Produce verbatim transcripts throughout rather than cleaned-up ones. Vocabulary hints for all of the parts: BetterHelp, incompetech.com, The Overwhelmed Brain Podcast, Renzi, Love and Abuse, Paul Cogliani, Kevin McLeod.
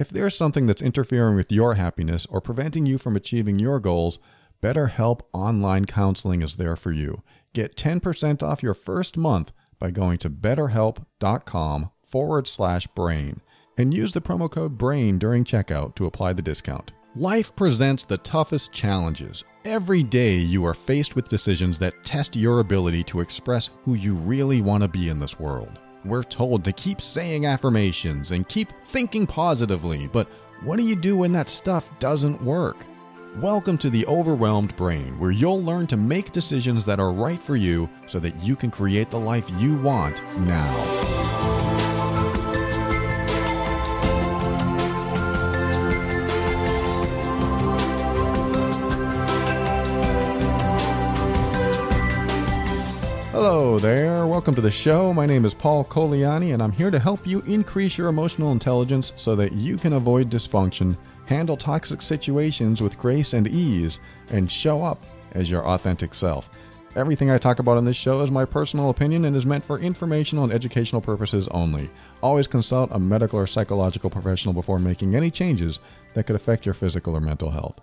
If there's something that's interfering with your happiness or preventing you from achieving your goals, BetterHelp Online Counseling is there for you. Get ten percent off your first month by going to betterhelp.com forward slash brain and use the promo code BRAIN during checkout to apply the discount. Life presents the toughest challenges. Every day you are faced with decisions that test your ability to express who you really want to be in this world. We're told to keep saying affirmations and keep thinking positively, but what do you do when that stuff doesn't work? Welcome to The Overwhelmed Brain, where you'll learn to make decisions that are right for you so that you can create the life you want now. Hello there, welcome to the show. My name is Paul Cogliani, and I'm here to help you increase your emotional intelligence so that you can avoid dysfunction, handle toxic situations with grace and ease, and show up as your authentic self. Everything I talk about on this show is my personal opinion and is meant for informational and educational purposes only. Always consult a medical or psychological professional before making any changes that could affect your physical or mental health.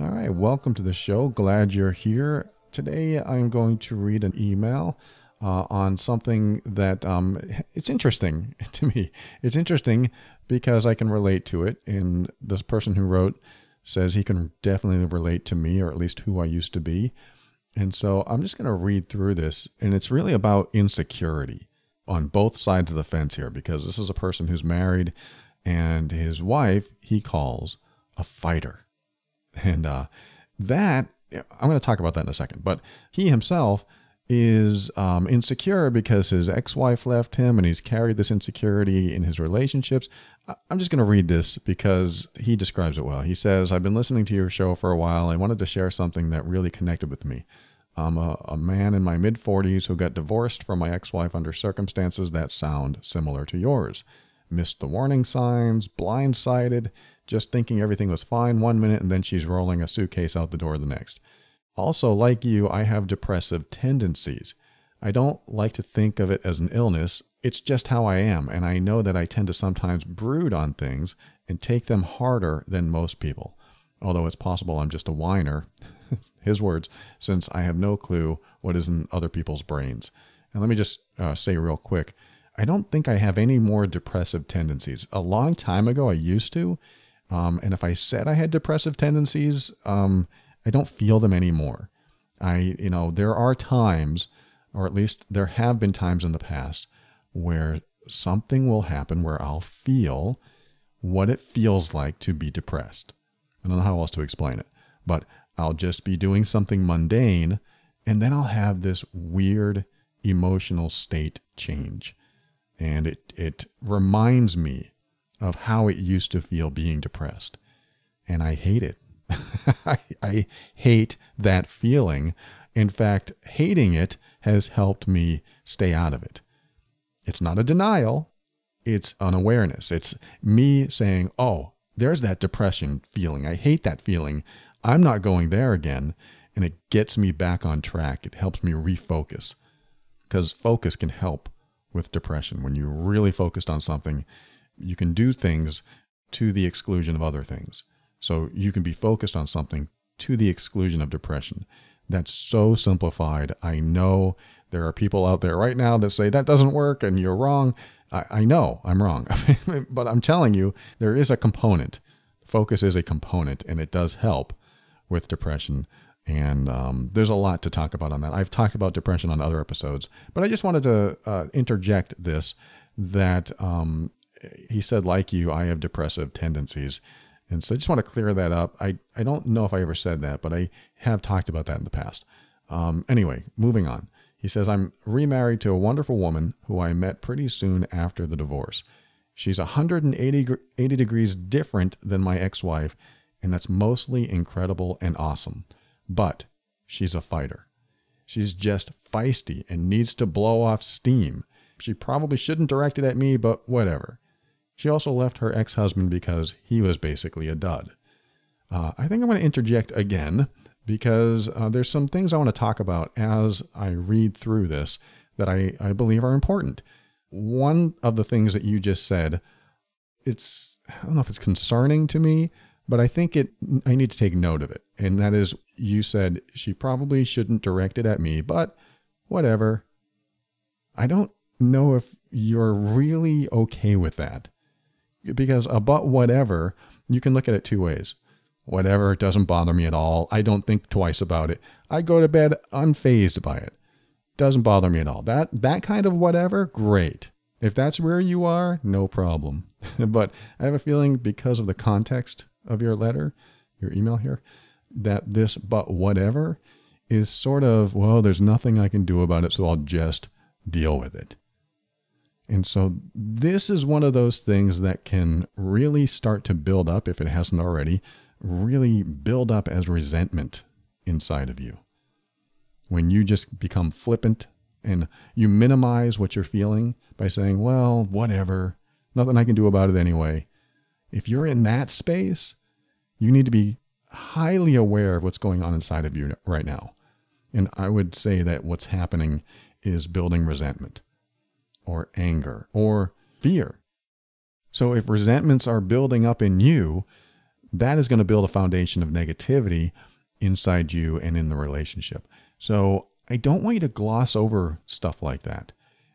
All right, welcome to the show. Glad you're here. Today I'm going to read an email uh, on something that um, it's interesting to me. It's interesting because I can relate to it, and this person who wrote says he can definitely relate to me, or at least who I used to be. And so I'm just going to read through this, and it's really about insecurity on both sides of the fence here, because this is a person who's married, and his wife he calls a fighter. And uh, that... I'm going to talk about that in a second, but he himself is um, insecure because his ex-wife left him, and he's carried this insecurity in his relationships. I'm just going to read this because he describes it well. He says, I've been listening to your show for a while. I wanted to share something that really connected with me. I'm a, a man in my mid forties who got divorced from my ex-wife under circumstances that sound similar to yours. Missed the warning signs, blindsided, just thinking everything was fine one minute, and then she's rolling a suitcase out the door the next. Also, like you, I have depressive tendencies. I don't like to think of it as an illness. It's just how I am, and I know that I tend to sometimes brood on things and take them harder than most people. Although it's possible I'm just a whiner, his words, since I have no clue what is in other people's brains. And let me just uh, say real quick, I don't think I have any more depressive tendencies. A long time ago, I used to. Um, and if I said I had depressive tendencies, um, I don't feel them anymore. I, you know, there are times, or at least there have been times in the past, where something will happen where I'll feel what it feels like to be depressed. I don't know how else to explain it, but I'll just be doing something mundane, and then I'll have this weird emotional state change. And it, it reminds me of how it used to feel being depressed. And I hate it. I, I hate that feeling. In fact, hating it has helped me stay out of it. It's not a denial. It's an awareness. It's me saying, oh, there's that depression feeling. I hate that feeling. I'm not going there again. And it gets me back on track. It helps me refocus, because focus can help with depression. When you're really focused on something, you can do things to the exclusion of other things. So you can be focused on something to the exclusion of depression. That's so simplified. I know there are people out there right now that say that doesn't work and you're wrong. I, I know I'm wrong, but I'm telling you, there is a component. Focus is a component, and it does help with depression. And um, there's a lot to talk about on that. I've talked about depression on other episodes, but I just wanted to uh, interject this, that... Um, he said, like you, I have depressive tendencies. And so I just want to clear that up. I, I don't know if I ever said that, but I have talked about that in the past. Um, anyway, moving on. He says, I'm remarried to a wonderful woman who I met pretty soon after the divorce. She's one hundred eighty degrees different than my ex-wife, and that's mostly incredible and awesome. But she's a fighter. She's just feisty and needs to blow off steam. She probably shouldn't direct it at me, but whatever. She also left her ex-husband because he was basically a dud. Uh, I think I'm going to interject again, because uh, there's some things I want to talk about as I read through this that I, I believe are important. One of the things that you just said it's, I don't know if it's concerning to me, but I think it, I need to take note of it. And that is, you said she probably shouldn't direct it at me, but whatever. I don't know if you're really okay with that, because a but whatever, you can look at it two ways. Whatever, it doesn't bother me at all. I don't think twice about it. I go to bed unfazed by it. Doesn't bother me at all. That, that kind of whatever, great. If that's where you are, no problem. But I have a feeling, because of the context of your letter, your email here, that this but whatever is sort of, well, there's nothing I can do about it, so I'll just deal with it. And so this is one of those things that can really start to build up, if it hasn't already, really build up as resentment inside of you. When you just become flippant and you minimize what you're feeling by saying, well, whatever, nothing I can do about it anyway. If you're in that space, you need to be highly aware of what's going on inside of you right now. And I would say that what's happening is building resentment or anger or fear. So if resentments are building up in you, that is going to build a foundation of negativity inside you and in the relationship. So I don't want you to gloss over stuff like that.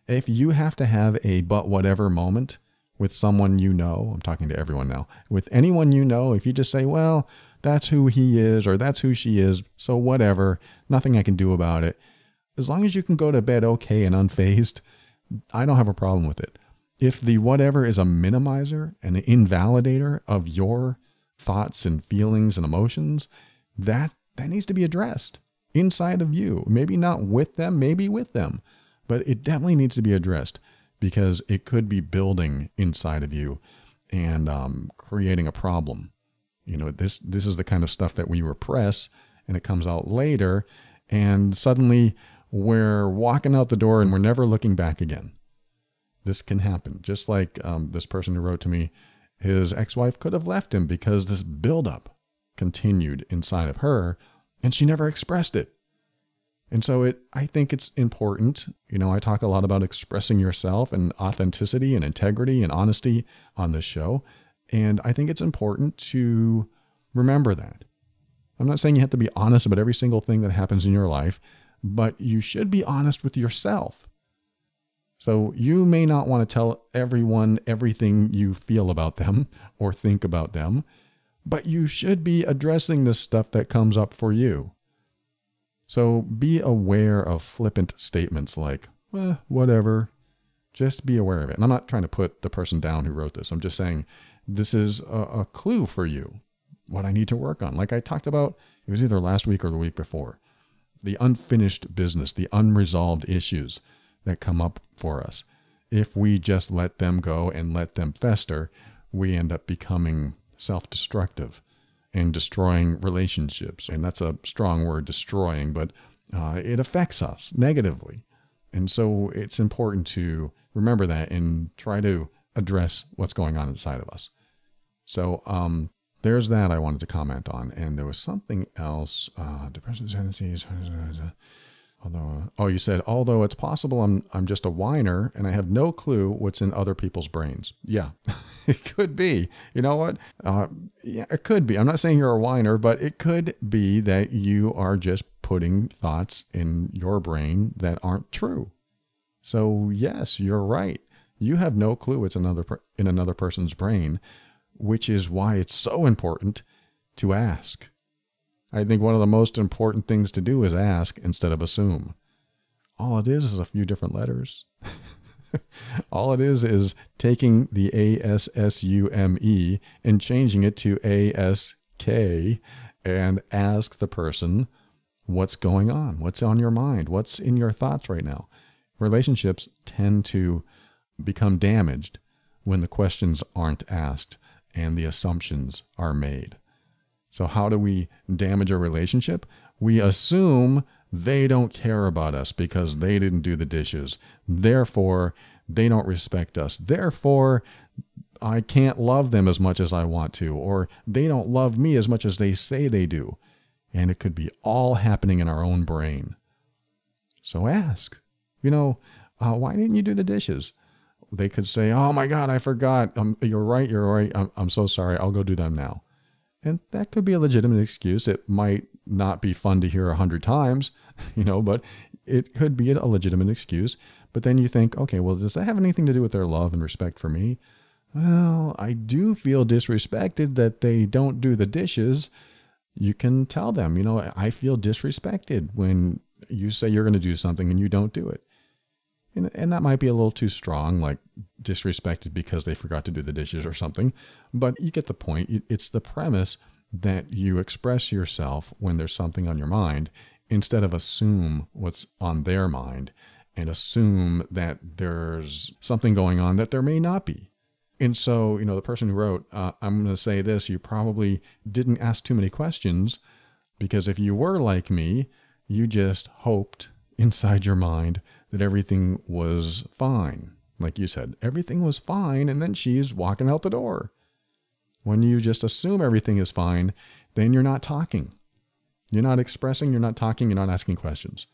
If you have to have a but whatever moment with someone you know, I'm talking to everyone now, with anyone you know, if you just say, well, that's who he is or that's who she is, so whatever, nothing I can do about it. As long as you can go to bed okay and unfazed, I don't have a problem with it. If the whatever is a minimizer and an invalidator of your thoughts and feelings and emotions, that, that needs to be addressed inside of you. Maybe not with them, maybe with them, but it definitely needs to be addressed, because it could be building inside of you and um, creating a problem. You know, this, this is the kind of stuff that we repress, and it comes out later, and suddenly we're walking out the door and we're never looking back again. This can happen. Just like um, this person who wrote to me, his ex-wife could have left him because this buildup continued inside of her and she never expressed it. And so it, I think it's important. You know, I talk a lot about expressing yourself and authenticity and integrity and honesty on this show. And I think it's important to remember that. I'm not saying you have to be honest about every single thing that happens in your life, but you should be honest with yourself. So you may not want to tell everyone everything you feel about them or think about them, but you should be addressing this stuff that comes up for you. So be aware of flippant statements like, well, whatever. Just be aware of it. And I'm not trying to put the person down who wrote this. I'm just saying this is a, a clue for you, what I need to work on. Like I talked about, it was either last week or the week before, the unfinished business, the unresolved issues that come up for us. If we just let them go and let them fester, we end up becoming self-destructive and destroying relationships. And that's a strong word, destroying, but uh, it affects us negatively. And so it's important to remember that and try to address what's going on inside of us. So um, there's that I wanted to comment on. And there was something else, uh, depressive tendencies, although, oh, you said, although it's possible I'm, I'm just a whiner and I have no clue what's in other people's brains. Yeah, it could be. You know what? Uh, yeah, it could be. I'm not saying you're a whiner, but it could be that you are just putting thoughts in your brain that aren't true. So yes, you're right. You have no clue what's in another, in another person's brain, which is why it's so important to ask. I think one of the most important things to do is ask instead of assume. All it is is a few different letters. All it is is taking the A S S U M E and changing it to A S K and ask the person what's going on, what's on your mind, what's in your thoughts right now. Relationships tend to become damaged when the questions aren't asked and the assumptions are made. So how do we damage a relationship? We assume they don't care about us because they didn't do the dishes. Therefore, they don't respect us. Therefore, I can't love them as much as I want to, or they don't love me as much as they say they do. And it could be all happening in our own brain. So ask, you know, uh, why didn't you do the dishes? They could say, oh my God, I forgot. Um, you're right. You're right. I'm, I'm so sorry. I'll go do them now. And that could be a legitimate excuse. It might not be fun to hear a hundred times, you know, but it could be a legitimate excuse. But then you think, okay, well, does that have anything to do with their love and respect for me? Well, I do feel disrespected that they don't do the dishes. You can tell them, you know, I feel disrespected when you say you're going to do something and you don't do it. And, and that might be a little too strong, like disrespected because they forgot to do the dishes or something. But you get the point. It's the premise that you express yourself when there's something on your mind instead of assume what's on their mind and assume that there's something going on that there may not be. And so, you know, the person who wrote, uh, I'm going to say this, you probably didn't ask too many questions, because if you were like me, you just hoped inside your mind that everything was fine. Like you said, everything was fine, and then she's walking out the door. When you just assume everything is fine, then you're not talking. You're not expressing, you're not talking, you're not asking questions.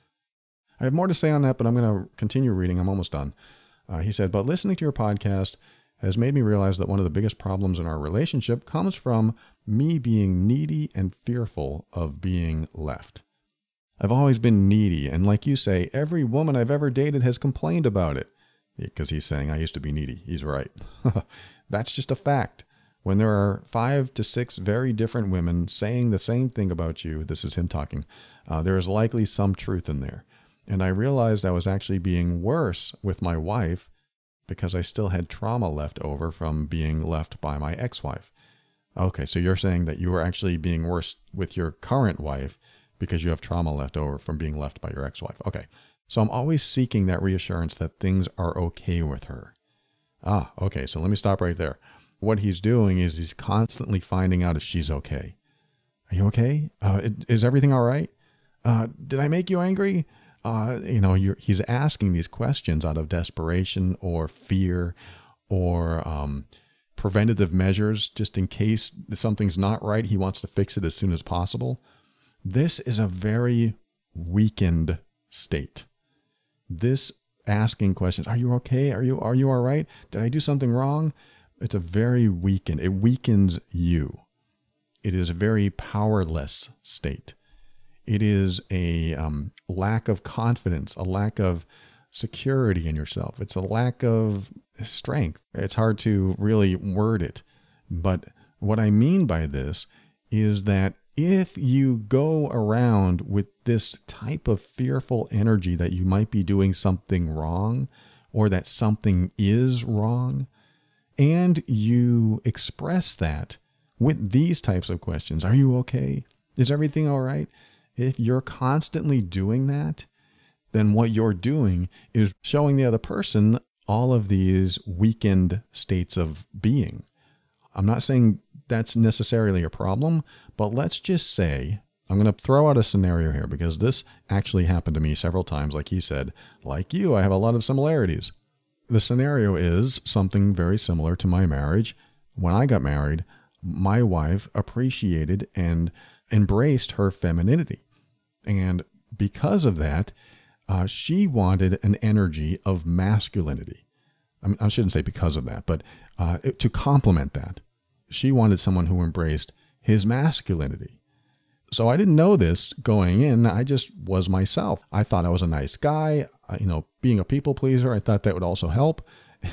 I have more to say on that, but I'm going to continue reading. I'm almost done. Uh, he said, but listening to your podcast has made me realize that one of the biggest problems in our relationship comes from me being needy and fearful of being left. I've always been needy, and like you say, every woman I've ever dated has complained about it. Because he's saying, I used to be needy. He's right. That's just a fact. When there are five to six very different women saying the same thing about you, this is him talking, uh, there is likely some truth in there. And I realized I was actually being worse with my wife because I still had trauma left over from being left by my ex-wife. Okay, so you're saying that you were actually being worse with your current wife because you have trauma left over from being left by your ex-wife. Okay, so I'm always seeking that reassurance that things are okay with her. Ah, okay, so let me stop right there. What he's doing is he's constantly finding out if she's okay. Are you okay? Uh, is everything all right? Uh, did I make you angry? Uh, you know, you're, he's asking these questions out of desperation or fear or um, preventative measures, just in case something's not right. He wants to fix it as soon as possible. This is a very weakened state. This asking questions, are you okay? Are you, are you all right? Did I do something wrong? It's a very weakened, it weakens you. It is a very powerless state. It is a um, lack of confidence, a lack of security in yourself. It's a lack of strength. It's hard to really word it. But what I mean by this is that if you go around with this type of fearful energy that you might be doing something wrong or that something is wrong, and you express that with these types of questions, are you okay? Is everything all right? If you're constantly doing that, then what you're doing is showing the other person all of these weakened states of being. I'm not saying that's necessarily a problem, but let's just say, I'm going to throw out a scenario here because this actually happened to me several times. Like he said, like you, I have a lot of similarities. The scenario is something very similar to my marriage. When I got married, my wife appreciated and embraced her femininity. And because of that, uh, she wanted an energy of masculinity. I, mean, I shouldn't say because of that, but uh, it, to complement that, she wanted someone who embraced his masculinity. So I didn't know this going in. I just was myself. I thought I was a nice guy, I, you know, being a people pleaser. I thought that would also help.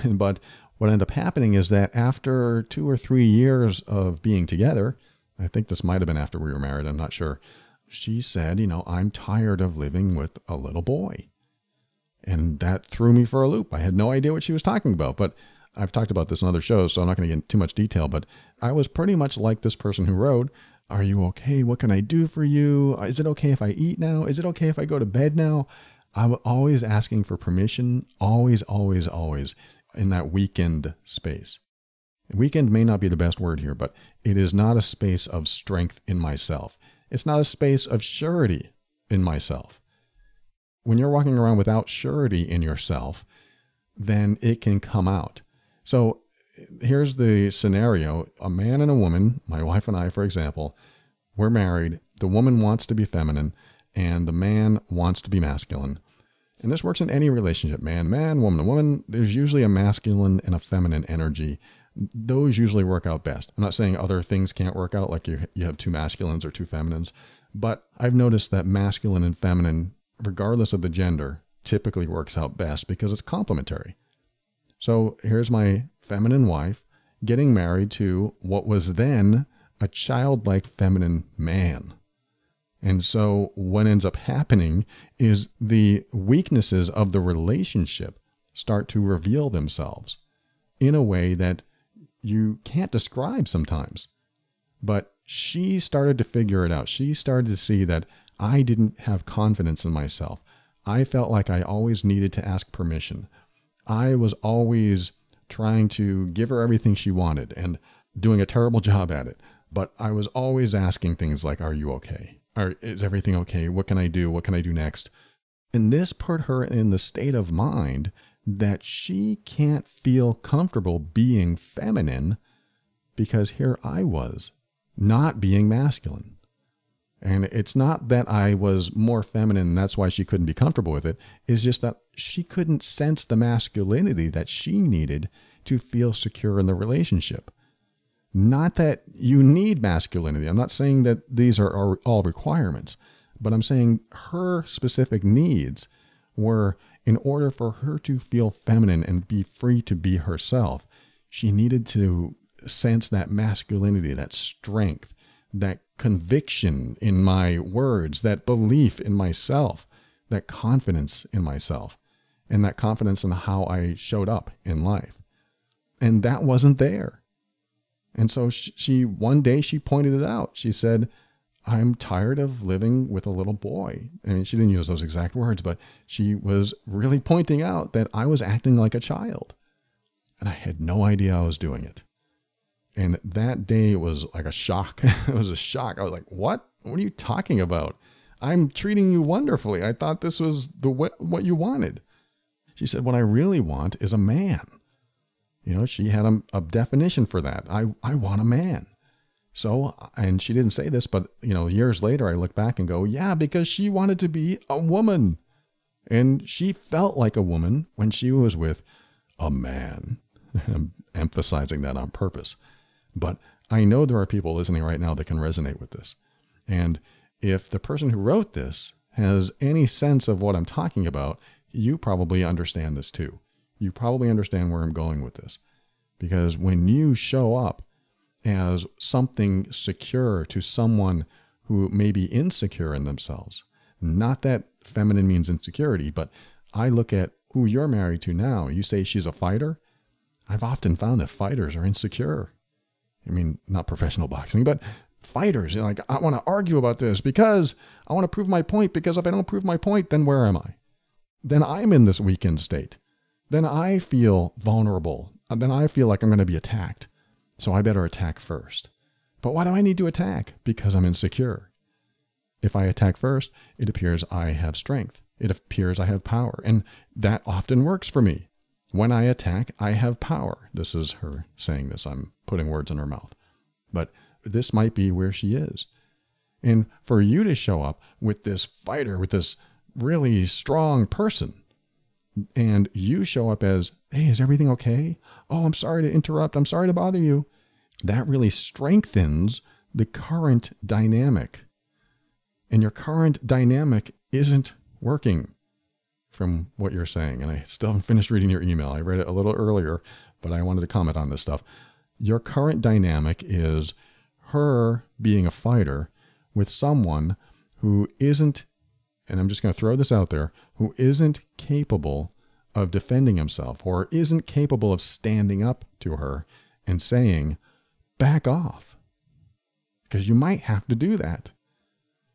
But what ended up happening is that after two or three years of being together, I think this might have been after we were married, I'm not sure. She said, you know, I'm tired of living with a little boy. And that threw me for a loop. I had no idea what she was talking about, but I've talked about this in other shows, so I'm not going to get into too much detail, but I was pretty much like this person who wrote, are you okay? What can I do for you? Is it okay if I eat now? Is it okay if I go to bed now? I'm always asking for permission, always, always, always in that weakened space. Weekend may not be the best word here, but it is not a space of strength in myself. It's not a space of surety in myself. When you're walking around without surety in yourself, then it can come out. So here's the scenario. A man and a woman, my wife and I, for example, we're married. The woman wants to be feminine and the man wants to be masculine. And this works in any relationship, man, man, woman, woman. There's usually a masculine and a feminine energy. Those usually work out best. I'm not saying other things can't work out, like you, you have two masculines or two feminines, but I've noticed that masculine and feminine, regardless of the gender, typically works out best because it's complementary. So here's my feminine wife getting married to what was then a childlike feminine man. And so what ends up happening is the weaknesses of the relationship start to reveal themselves in a way that you can't describe sometimes. But she started to figure it out. She started to see that I didn't have confidence in myself. I felt like I always needed to ask permission. I was always trying to give her everything she wanted and doing a terrible job at it. But I was always asking things like, are you okay? Or is everything okay? What can I do? What can I do next? And this put her in the state of mind that she can't feel comfortable being feminine, because here I was not being masculine. And it's not that I was more feminine and that's why she couldn't be comfortable with it. It's just that she couldn't sense the masculinity that she needed to feel secure in the relationship. Not that you need masculinity. I'm not saying that these are all requirements, but I'm saying her specific needs were, in order for her to feel feminine and be free to be herself, she needed to sense that masculinity, that strength, that conviction in my words, that belief in myself, that confidence in myself, and that confidence in how I showed up in life. And that wasn't there. And so she, one day she pointed it out. She said, I'm tired of living with a little boy. I mean, she didn't use those exact words, but she was really pointing out that I was acting like a child and I had no idea I was doing it. And that day was like a shock. It was a shock. I was like, what, what are you talking about? I'm treating you wonderfully. I thought this was the what you wanted. She said, what I really want is a man. You know, she had a, a definition for that. I, I want a man. So, and she didn't say this, but, you know, years later, I look back and go, yeah, because she wanted to be a woman. And she felt like a woman when she was with a man. I'm emphasizing that on purpose. But I know there are people listening right now that can resonate with this. And if the person who wrote this has any sense of what I'm talking about, you probably understand this too. You probably understand where I'm going with this, because when you show up as something secure to someone who may be insecure in themselves, not that feminine means insecurity, but I look at who you're married to now. You say she's a fighter. I've often found that fighters are insecure. I mean, not professional boxing, but fighters. You're like, I want to argue about this because I want to prove my point, because if I don't prove my point, then where am I? Then I'm in this weakened state. Then I feel vulnerable. Then I feel like I'm going to be attacked. So I better attack first. But why do I need to attack? Because I'm insecure. If I attack first, it appears I have strength. It appears I have power. And that often works for me. When I attack, I have power. This is her saying this. I'm putting words in her mouth. But this might be where she is. And for you to show up with this fighter, with this really strong person, and you show up as, hey, is everything okay? Oh, I'm sorry to interrupt. I'm sorry to bother you. That really strengthens the current dynamic. And your current dynamic isn't working from what you're saying. And I still haven't finished reading your email. I read it a little earlier, but I wanted to comment on this stuff. Your current dynamic is her being a fighter with someone who isn't, and I'm just going to throw this out there, who isn't capable of defending himself or isn't capable of standing up to her and saying, back off. Because you might have to do that.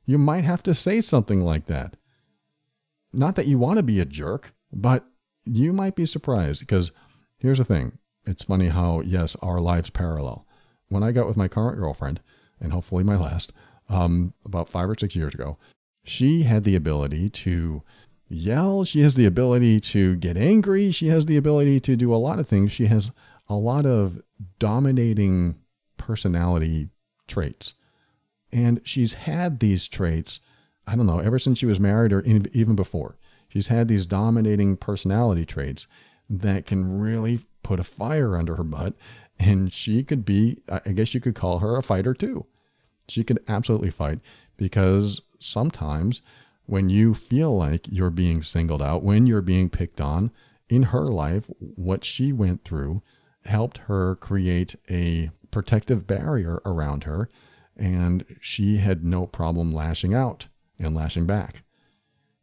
You might have to say something like that. Not that you want to be a jerk, but you might be surprised, because here's the thing. It's funny how, yes, our lives parallel. When I got with my current girlfriend, and hopefully my last, um, about five or six years ago, she had the ability to yell. She has the ability to get angry. She has the ability to do a lot of things. She has a lot of dominating personality traits. And she's had these traits, I don't know, ever since she was married or even before. She's had these dominating personality traits that can really put a fire under her butt, and she could be, I guess you could call her a fighter too. She could absolutely fight, because sometimes when you feel like you're being singled out, when you're being picked on, in her life, what she went through helped her create a protective barrier around her, and she had no problem lashing out and lashing back.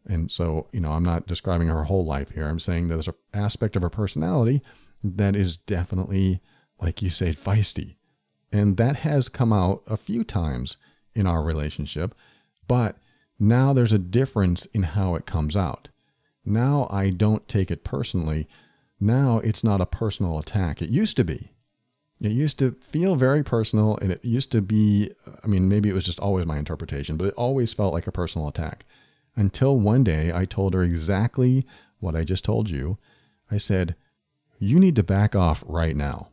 And so, you know, I'm not describing her whole life here. I'm saying there's an aspect of her personality that is definitely, like you say, feisty. And that has come out a few times in our relationship, but now there's a difference in how it comes out. Now I don't take it personally. Now it's not a personal attack. It used to be. It used to feel very personal, and it used to be, I mean, maybe it was just always my interpretation, but it always felt like a personal attack. Until one day I told her exactly what I just told you. I said, "You need to back off right now."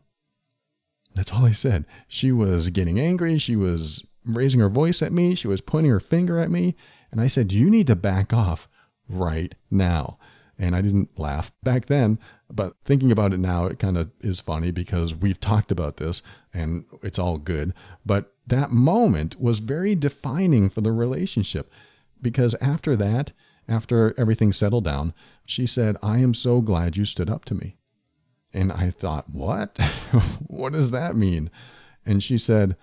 That's all I said. She was getting angry. She was raising her voice at me. She was pointing her finger at me. And I said, "You need to back off right now." And I didn't laugh back then, but thinking about it now, it kind of is funny, because we've talked about this and it's all good. But that moment was very defining for the relationship, because after that, after everything settled down, she said, "I am so glad you stood up to me." And I thought, what? What does that mean? And she said,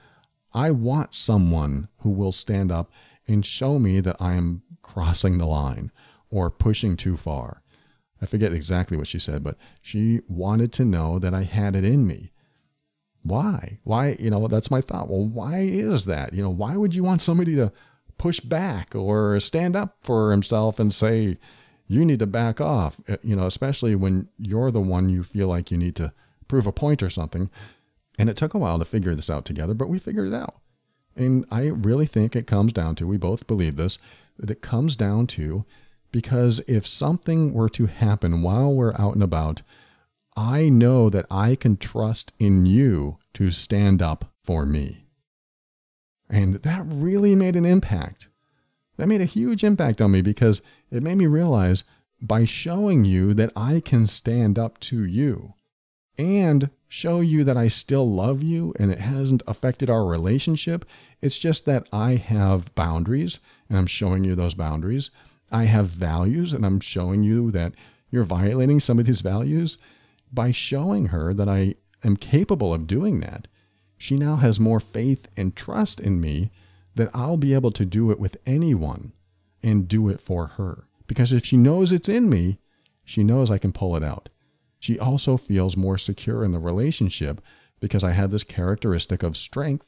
"I want someone who will stand up and show me that I am crossing the line or pushing too far." I forget exactly what she said, but she wanted to know that I had it in me. Why? Why? You know, that's my thought. Well, why is that? You know, why would you want somebody to push back or stand up for himself and say, "You need to back off," you know, especially when you're the one you feel like you need to prove a point or something. And it took a while to figure this out together, but we figured it out. And I really think it comes down to, we both believe this, that it comes down to, because if something were to happen while we're out and about, I know that I can trust in you to stand up for me. And that really made an impact. That made a huge impact on me, because it made me realize, by showing you that I can stand up to you and show you that I still love you and it hasn't affected our relationship, it's just that I have boundaries and I'm showing you those boundaries. I have values and I'm showing you that you're violating some of these values. By showing her that I am capable of doing that, she now has more faith and trust in me that I'll be able to do it with anyone and do it for her. Because if she knows it's in me, she knows I can pull it out. She also feels more secure in the relationship, because I have this characteristic of strength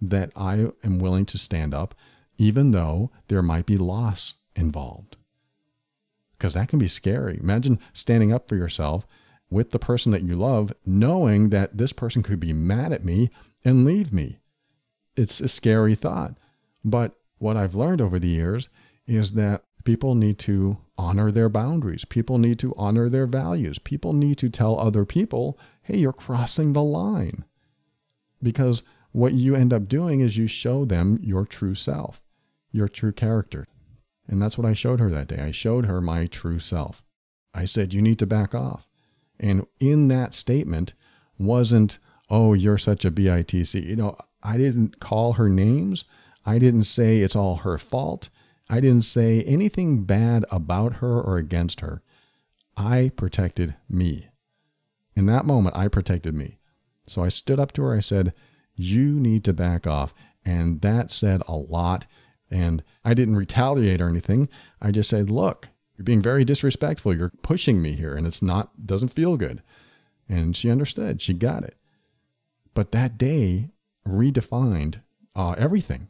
that I am willing to stand up, even though there might be loss involved. Because that can be scary. Imagine standing up for yourself with the person that you love, knowing that this person could be mad at me and leave me. It's a scary thought. But what I've learned over the years is that people need to honor their boundaries. People need to honor their values. People need to tell other people, "Hey, you're crossing the line." Because what you end up doing is you show them your true self, your true character. And that's what I showed her that day. I showed her my true self. I said, "You need to back off." And in that statement wasn't, "Oh, you're such a bitch." You know, I didn't call her names. I didn't say it's all her fault. I didn't say anything bad about her or against her. I protected me. In that moment, I protected me. So I stood up to her. I said, "You need to back off." And that said a lot. And I didn't retaliate or anything. I just said, "Look, you're being very disrespectful. You're pushing me here, and it's not, doesn't feel good." And she understood. She got it. But that day redefined uh, everything,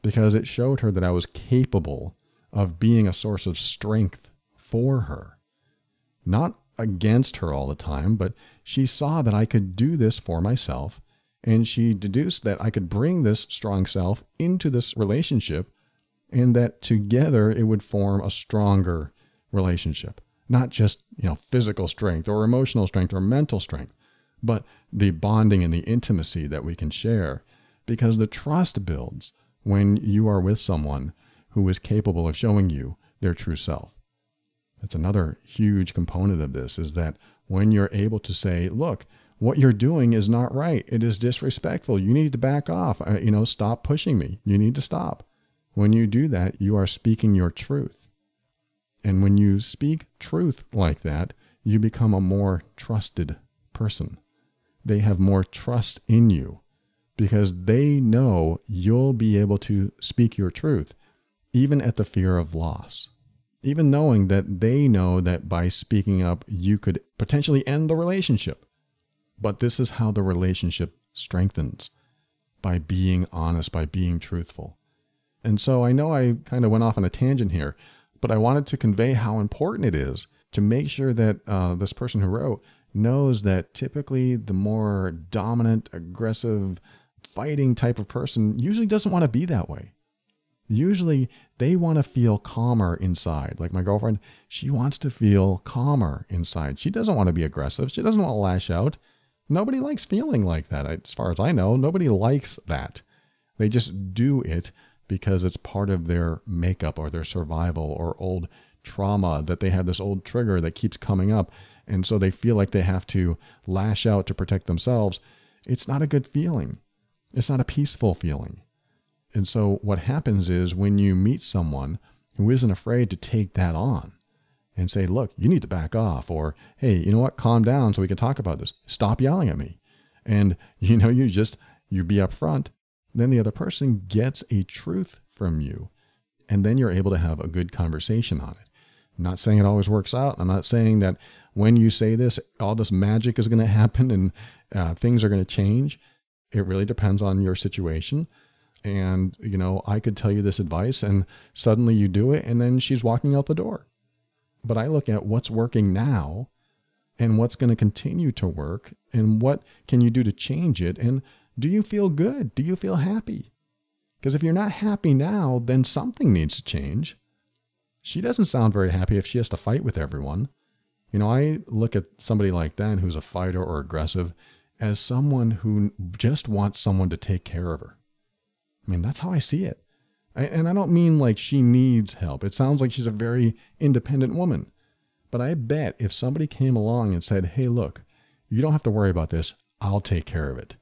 because it showed her that I was capable of being a source of strength for her, not against her all the time. But she saw that I could do this for myself, and she deduced that I could bring this strong self into this relationship, and that together it would form a stronger relationship, not just, you know, physical strength or emotional strength or mental strength, but the bonding and the intimacy that we can share. Because the trust builds when you are with someone who is capable of showing you their true self. That's another huge component of this, is that when you're able to say, look, what you're doing is not right. It is disrespectful. You need to back off. You know, stop pushing me. You need to stop. When you do that, you are speaking your truth. And when you speak truth like that, you become a more trusted person. They have more trust in you because they know you'll be able to speak your truth, even at the fear of loss. Even knowing that they know that by speaking up, you could potentially end the relationship. But this is how the relationship strengthens, by being honest, by being truthful. And so I know I kind of went off on a tangent here, but I wanted to convey how important it is to make sure that uh, this person who wrote knows that typically the more dominant, aggressive, fighting type of person usually doesn't want to be that way. Usually they want to feel calmer inside. Like my girlfriend, she wants to feel calmer inside. She doesn't want to be aggressive. She doesn't want to lash out. Nobody likes feeling like that. As far as I know, nobody likes that. They just do it because it's part of their makeup or their survival or old trauma, that they have this old trigger that keeps coming up. And so they feel like they have to lash out to protect themselves. It's not a good feeling. It's not a peaceful feeling. And so what happens is, when you meet someone who isn't afraid to take that on and say, look, you need to back off, or, hey, you know what, calm down so we can talk about this. Stop yelling at me. And, you know, you just, you be upfront. Then the other person gets a truth from you, and then you're able to have a good conversation on it. I'm not saying it always works out. I'm not saying that when you say this, all this magic is going to happen and uh, things are going to change. It really depends on your situation. And, you know, I could tell you this advice and suddenly you do it and then she's walking out the door. But I look at what's working now and what's going to continue to work and what can you do to change it. And do you feel good? Do you feel happy? Because if you're not happy now, then something needs to change. She doesn't sound very happy if she has to fight with everyone. You know, I look at somebody like that who's a fighter or aggressive as someone who just wants someone to take care of her. I mean, that's how I see it. I, and I don't mean like she needs help. It sounds like she's a very independent woman. But I bet if somebody came along and said, hey, look, you don't have to worry about this. I'll take care of it.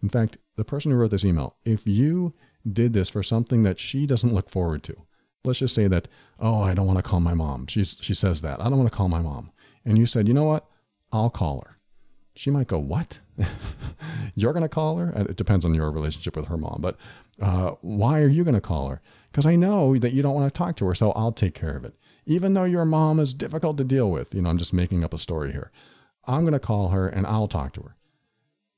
In fact, the person who wrote this email, if you did this for something that she doesn't look forward to, let's just say that, oh, I don't want to call my mom. She's, she says that. I don't want to call my mom. And you said, you know what? I'll call her. She might go, what? You're going to call her? It depends on your relationship with her mom. But uh, why are you going to call her? Because I know that you don't want to talk to her, so I'll take care of it. Even though your mom is difficult to deal with, you know, I'm just making up a story here. I'm going to call her and I'll talk to her.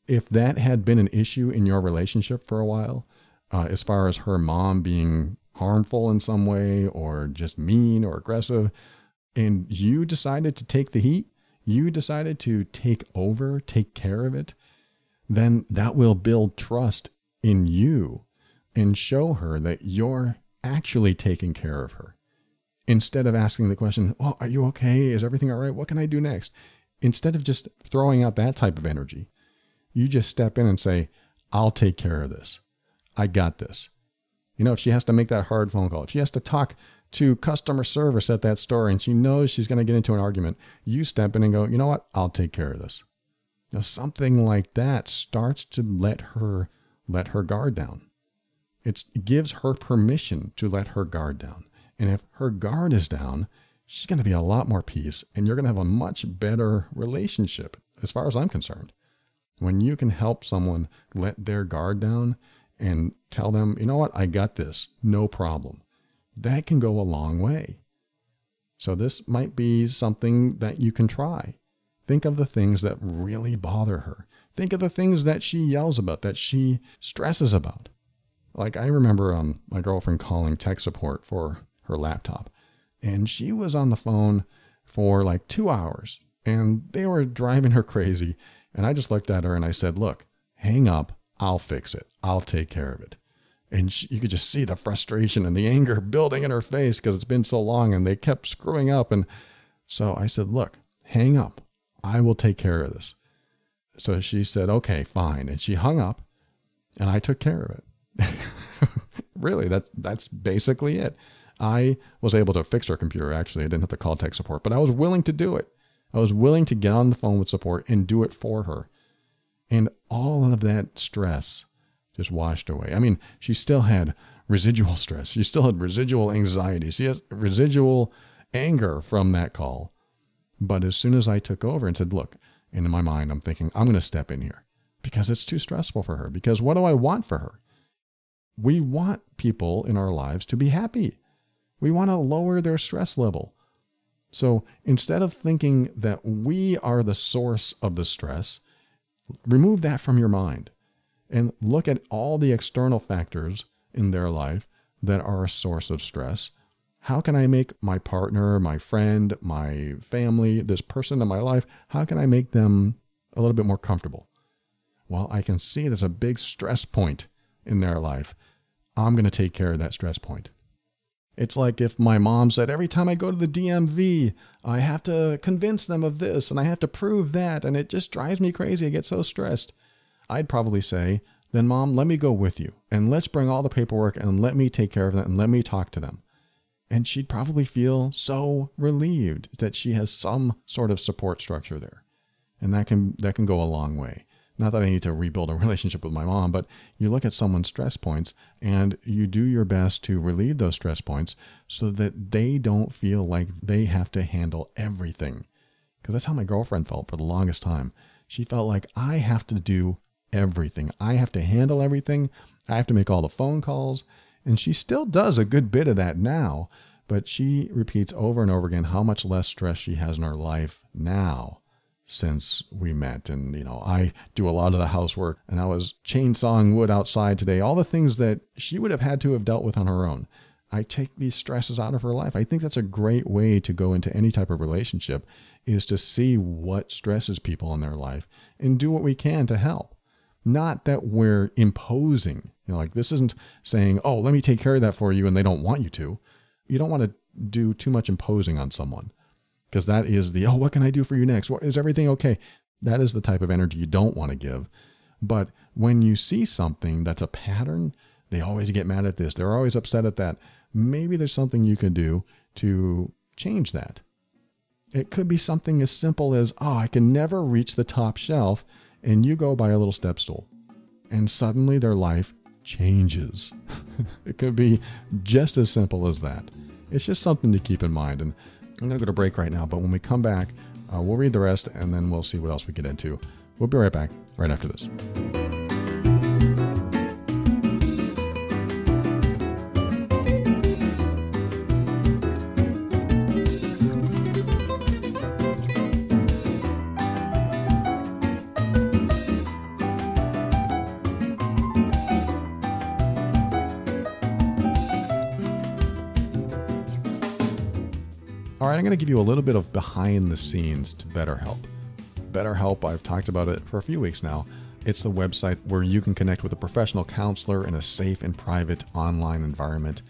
If that had been an issue in your relationship for a while, uh, as far as her mom being harmful in some way or just mean or aggressive, and you decided to take the heat, you decided to take over, take care of it, then that will build trust in you and show her that you're actually taking care of her. Instead of asking the question, oh, are you okay? Is everything all right? What can I do next? Instead of just throwing out that type of energy, you just step in and say, I'll take care of this. I got this. You know, if she has to make that hard phone call, if she has to talk to customer service at that store and she knows she's going to get into an argument, you step in and go, you know what? I'll take care of this. Now, something like that starts to let her, let her guard down. It gives her permission to let her guard down. And if her guard is down, she's going to be a lot more peace and you're going to have a much better relationship, as far as I'm concerned. When you can help someone let their guard down and tell them, you know what? I got this. No problem. That can go a long way. So this might be something that you can try. Think of the things that really bother her. Think of the things that she yells about, that she stresses about. Like I remember um, my girlfriend calling tech support for her laptop, and she was on the phone for like two hours and they were driving her crazy. And I just looked at her and I said, look, hang up. I'll fix it. I'll take care of it. And she, you could just see the frustration and the anger building in her face because it's been so long and they kept screwing up. And so I said, look, hang up. I will take care of this. So she said, okay, fine. And she hung up and I took care of it. Really, that's, that's basically it. I was able to fix our computer. Actually, I didn't have to call tech support, but I was willing to do it. I was willing to get on the phone with support and do it for her. And all of that stress just washed away. I mean, she still had residual stress. She still had residual anxiety. She had residual anger from that call. But as soon as I took over and said, look, and in my mind, I'm thinking, I'm going to step in here because it's too stressful for her. Because what do I want for her? We want people in our lives to be happy. We want to lower their stress level. So instead of thinking that we are the source of the stress, remove that from your mind and look at all the external factors in their life that are a source of stress. How can I make my partner, my friend, my family, this person in my life, how can I make them a little bit more comfortable? Well, I can see there's a big stress point in their life. I'm going to take care of that stress point. It's like if my mom said, every time I go to the D M V, I have to convince them of this and I have to prove that, and it just drives me crazy. I get so stressed. I'd probably say, then Mom, let me go with you and let's bring all the paperwork and let me take care of that and let me talk to them. And she'd probably feel so relieved that she has some sort of support structure there. And that can, that can go a long way. Not that I need to rebuild a relationship with my mom, but you look at someone's stress points and you do your best to relieve those stress points so that they don't feel like they have to handle everything. Because that's how my girlfriend felt for the longest time. She felt like I have to do everything. I have to handle everything. I have to make all the phone calls. And she still does a good bit of that now, but she repeats over and over again how much less stress she has in her life now since we met. And, you know, I do a lot of the housework and I was chainsawing wood outside today. All the things that she would have had to have dealt with on her own. I take these stresses out of her life. I think that's a great way to go into any type of relationship, is to see what stresses people in their life and do what we can to help. Not that we're imposing, you know, like this isn't saying, oh, let me take care of that for you and they don't want you to. You don't want to do too much imposing on someone because that is the, oh, what can I do for you next? Is everything okay? That is the type of energy you don't want to give. But when you see something that's a pattern, they always get mad at this. They're always upset at that. Maybe there's something you can do to change that. It could be something as simple as, oh, I can never reach the top shelf. And you go by a little step stool and suddenly their life changes. It could be just as simple as that. It's just something to keep in mind. And I'm going to go to break right now, but when we come back, uh, we'll read the rest and then we'll see what else we get into. We'll be right back right after this. I'm going to give you a little bit of behind the scenes to BetterHelp. BetterHelp, I've talked about it for a few weeks now. It's the website where you can connect with a professional counselor in a safe and private online environment.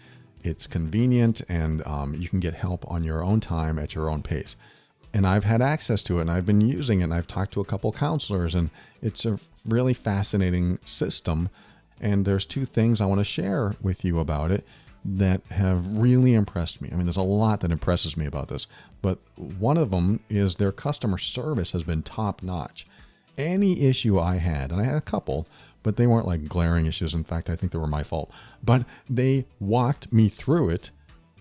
It's convenient and um, you can get help on your own time at your own pace. And I've had access to it and I've been using it and I've talked to a couple counselors and it's a really fascinating system. And there's two things I want to share with you about it that have really impressed me. I mean, there's a lot that impresses me about this, but one of them is their customer service has been top notch. Any issue I had, and I had a couple, but they weren't like glaring issues. In fact, I think they were my fault, but they walked me through it,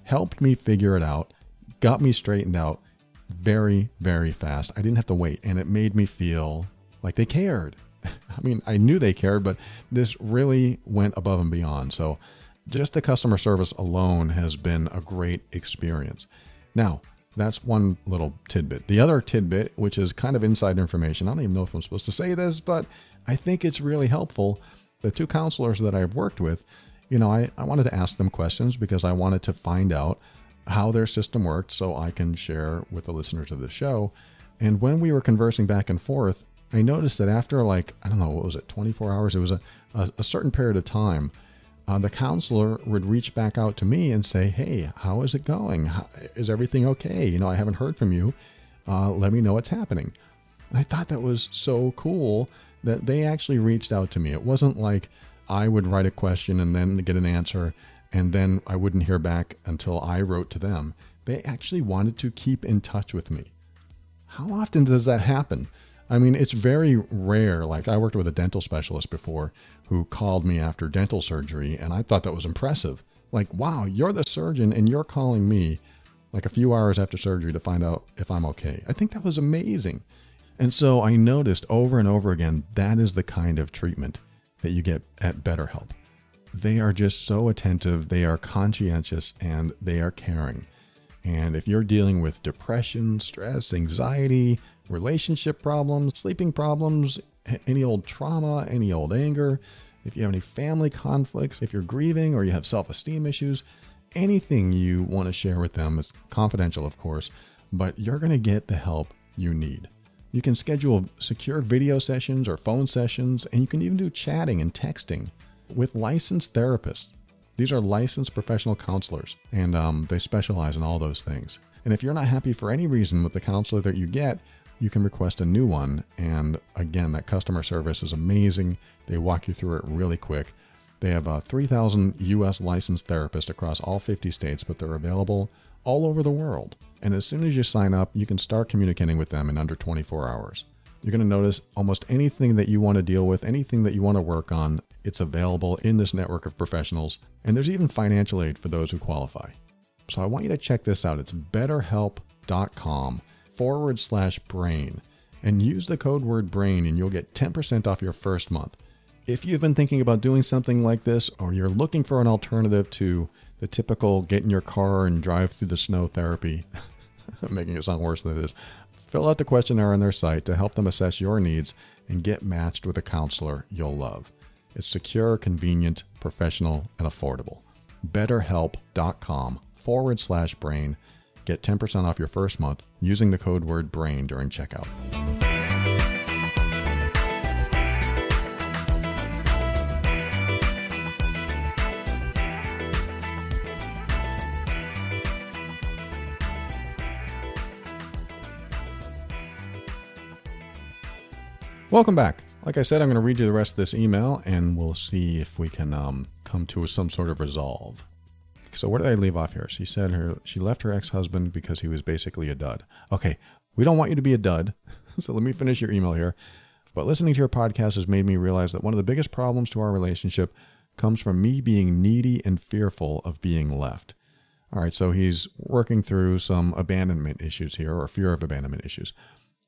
helped me figure it out, got me straightened out very, very fast. I didn't have to wait. And it made me feel like they cared. I mean, I knew they cared, but this really went above and beyond. So just the customer service alone has been a great experience. Now, that's one little tidbit. The other tidbit, which is kind of inside information, I don't even know if I'm supposed to say this, but I think it's really helpful. The two counselors that I've worked with, you know, I, I wanted to ask them questions because I wanted to find out how their system worked so I can share with the listeners of the show. And when we were conversing back and forth, I noticed that after like, I don't know, what was it, twenty-four hours? It was a, a, a certain period of time. Uh, the counselor would reach back out to me and say, hey, how is it going? How, is everything okay? You know, I haven't heard from you. Uh, let me know what's happening. And I thought that was so cool that they actually reached out to me. It wasn't like I would write a question and then get an answer and then I wouldn't hear back until I wrote to them. They actually wanted to keep in touch with me. How often does that happen? I mean, it's very rare. Like, I worked with a dental specialist before who called me after dental surgery, and I thought that was impressive. Like, wow, you're the surgeon and you're calling me like a few hours after surgery to find out if I'm okay. I think that was amazing. And so I noticed over and over again, that is the kind of treatment that you get at BetterHelp. They are just so attentive, they are conscientious, and they are caring. And if you're dealing with depression, stress, anxiety, relationship problems, sleeping problems, any old trauma, any old anger, if you have any family conflicts, if you're grieving or you have self-esteem issues, anything you want to share with them is confidential, of course, but you're going to get the help you need. You can schedule secure video sessions or phone sessions, and you can even do chatting and texting with licensed therapists. These are licensed professional counselors, and um, they specialize in all those things. And if you're not happy for any reason with the counselor that you get, you can request a new one. And again, that customer service is amazing. They walk you through it really quick. They have uh, three thousand U S licensed therapists across all fifty states, but they're available all over the world. And as soon as you sign up, you can start communicating with them in under twenty-four hours. You're going to notice almost anything that you want to deal with, anything that you want to work on, it's available in this network of professionals. And there's even financial aid for those who qualify. So I want you to check this out. It's betterhelp.com forward slash brain. And use the code word brain and you'll get ten percent off your first month. If you've been thinking about doing something like this, or you're looking for an alternative to the typical get in your car and drive through the snow therapy, making it sound worse than it is, fill out the questionnaire on their site to help them assess your needs and get matched with a counselor you'll love. It's secure, convenient, professional, and affordable. BetterHelp.com forward slash brain. Get ten percent off your first month using the code word brain during checkout. Welcome back. Like I said, I'm going to read you the rest of this email and we'll see if we can um, come to some sort of resolve. So where did I leave off here? She said her she left her ex-husband because he was basically a dud. Okay, we don't want you to be a dud. So let me finish your email here. But listening to your podcast has made me realize that one of the biggest problems to our relationship comes from me being needy and fearful of being left. All right, so he's working through some abandonment issues here, or fear of abandonment issues.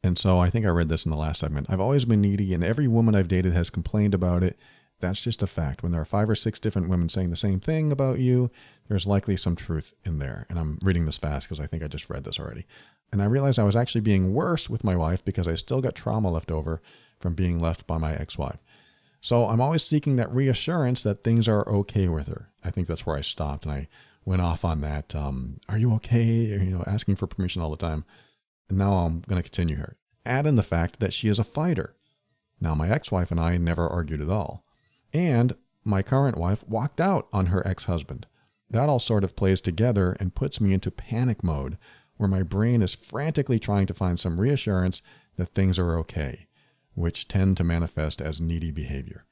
And so I think I read this in the last segment. I've always been needy, and every woman I've dated has complained about it. That's just a fact. When there are five or six different women saying the same thing about you, there's likely some truth in there. And I'm reading this fast because I think I just read this already. And I realized I was actually being worse with my wife because I still got trauma left over from being left by my ex-wife. So I'm always seeking that reassurance that things are okay with her. I think that's where I stopped, and I went off on that. Um, are you okay? Or, you know, asking for permission all the time. Now I'm going to continue here. Add in the fact that she is a fighter. Now my ex-wife and I never argued at all. And my current wife walked out on her ex-husband. That all sort of plays together and puts me into panic mode where my brain is frantically trying to find some reassurance that things are okay, which tend to manifest as needy behavior.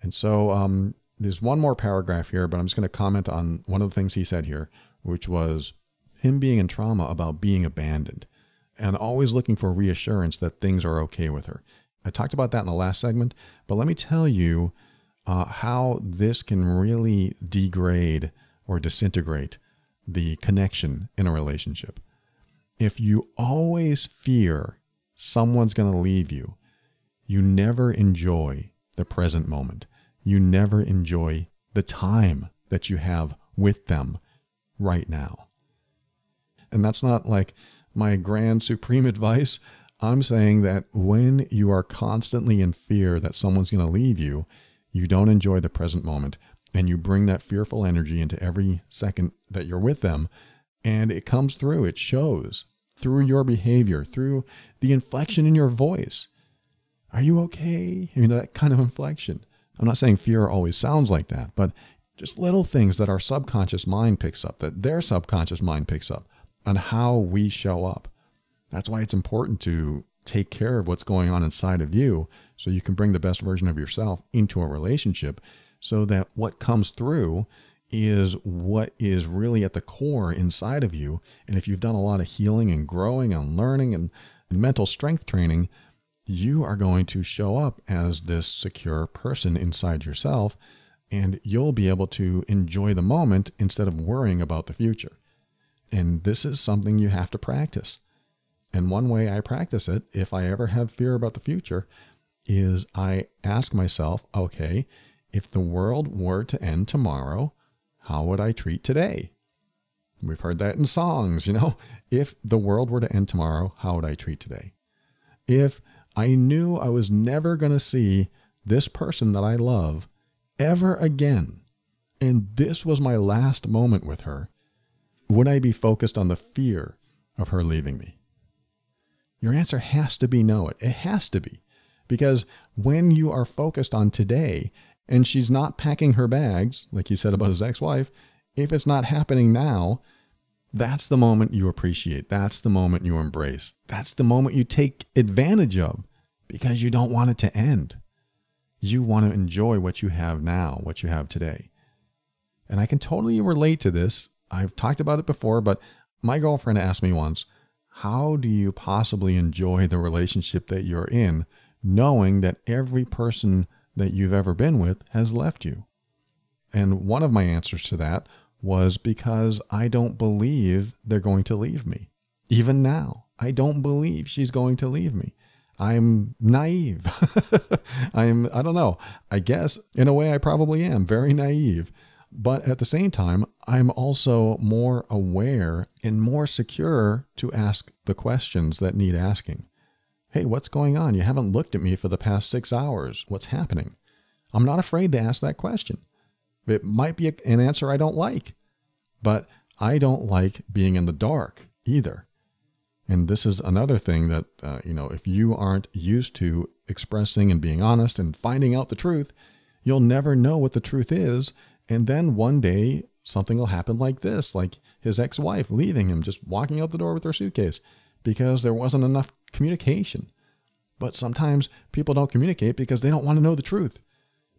And so um, there's one more paragraph here, but I'm just going to comment on one of the things he said here, which was him being in trauma about being abandoned, and always looking for reassurance that things are okay with her. I talked about that in the last segment, but let me tell you uh, how this can really degrade or disintegrate the connection in a relationship. If you always fear someone's going to leave you, you never enjoy the present moment. You never enjoy the time that you have with them right now. And that's not like my grand supreme advice. I'm saying that when you are constantly in fear that someone's going to leave you, you don't enjoy the present moment, and you bring that fearful energy into every second that you're with them, and it comes through. It shows through your behavior, through the inflection in your voice. Are you okay? You know, that kind of inflection. I'm not saying fear always sounds like that, but just little things that our subconscious mind picks up, that their subconscious mind picks up on how we show up. That's why it's important to take care of what's going on inside of you so you can bring the best version of yourself into a relationship, so that what comes through is what is really at the core inside of you. And if you've done a lot of healing and growing and learning and mental strength training, you are going to show up as this secure person inside yourself, and you'll be able to enjoy the moment instead of worrying about the future. And this is something you have to practice. And one way I practice it, if I ever have fear about the future, is I ask myself, okay, if the world were to end tomorrow, how would I treat today? We've heard that in songs, you know. If the world were to end tomorrow, how would I treat today? If I knew I was never going to see this person that I love ever again, and this was my last moment with her, would I be focused on the fear of her leaving me? Your answer has to be no. It has to be. Because when you are focused on today and she's not packing her bags, like he said about his ex-wife, if it's not happening now, that's the moment you appreciate. That's the moment you embrace. That's the moment you take advantage of, because you don't want it to end. You want to enjoy what you have now, what you have today. And I can totally relate to this. I've talked about it before, but my girlfriend asked me once, how do you possibly enjoy the relationship that you're in, knowing that every person that you've ever been with has left you? And one of my answers to that was, because I don't believe they're going to leave me. Even now, I don't believe she's going to leave me. I'm naive. I'm, I don't know. I guess in a way I probably am very naive. But at the same time, I'm also more aware and more secure to ask the questions that need asking. Hey, what's going on? You haven't looked at me for the past six hours. What's happening? I'm not afraid to ask that question. It might be an answer I don't like, but I don't like being in the dark either. And this is another thing that, uh, you know, if you aren't used to expressing and being honest and finding out the truth, you'll never know what the truth is. And then one day something will happen like this, like his ex-wife leaving him, just walking out the door with her suitcase because there wasn't enough communication. But sometimes people don't communicate because they don't want to know the truth.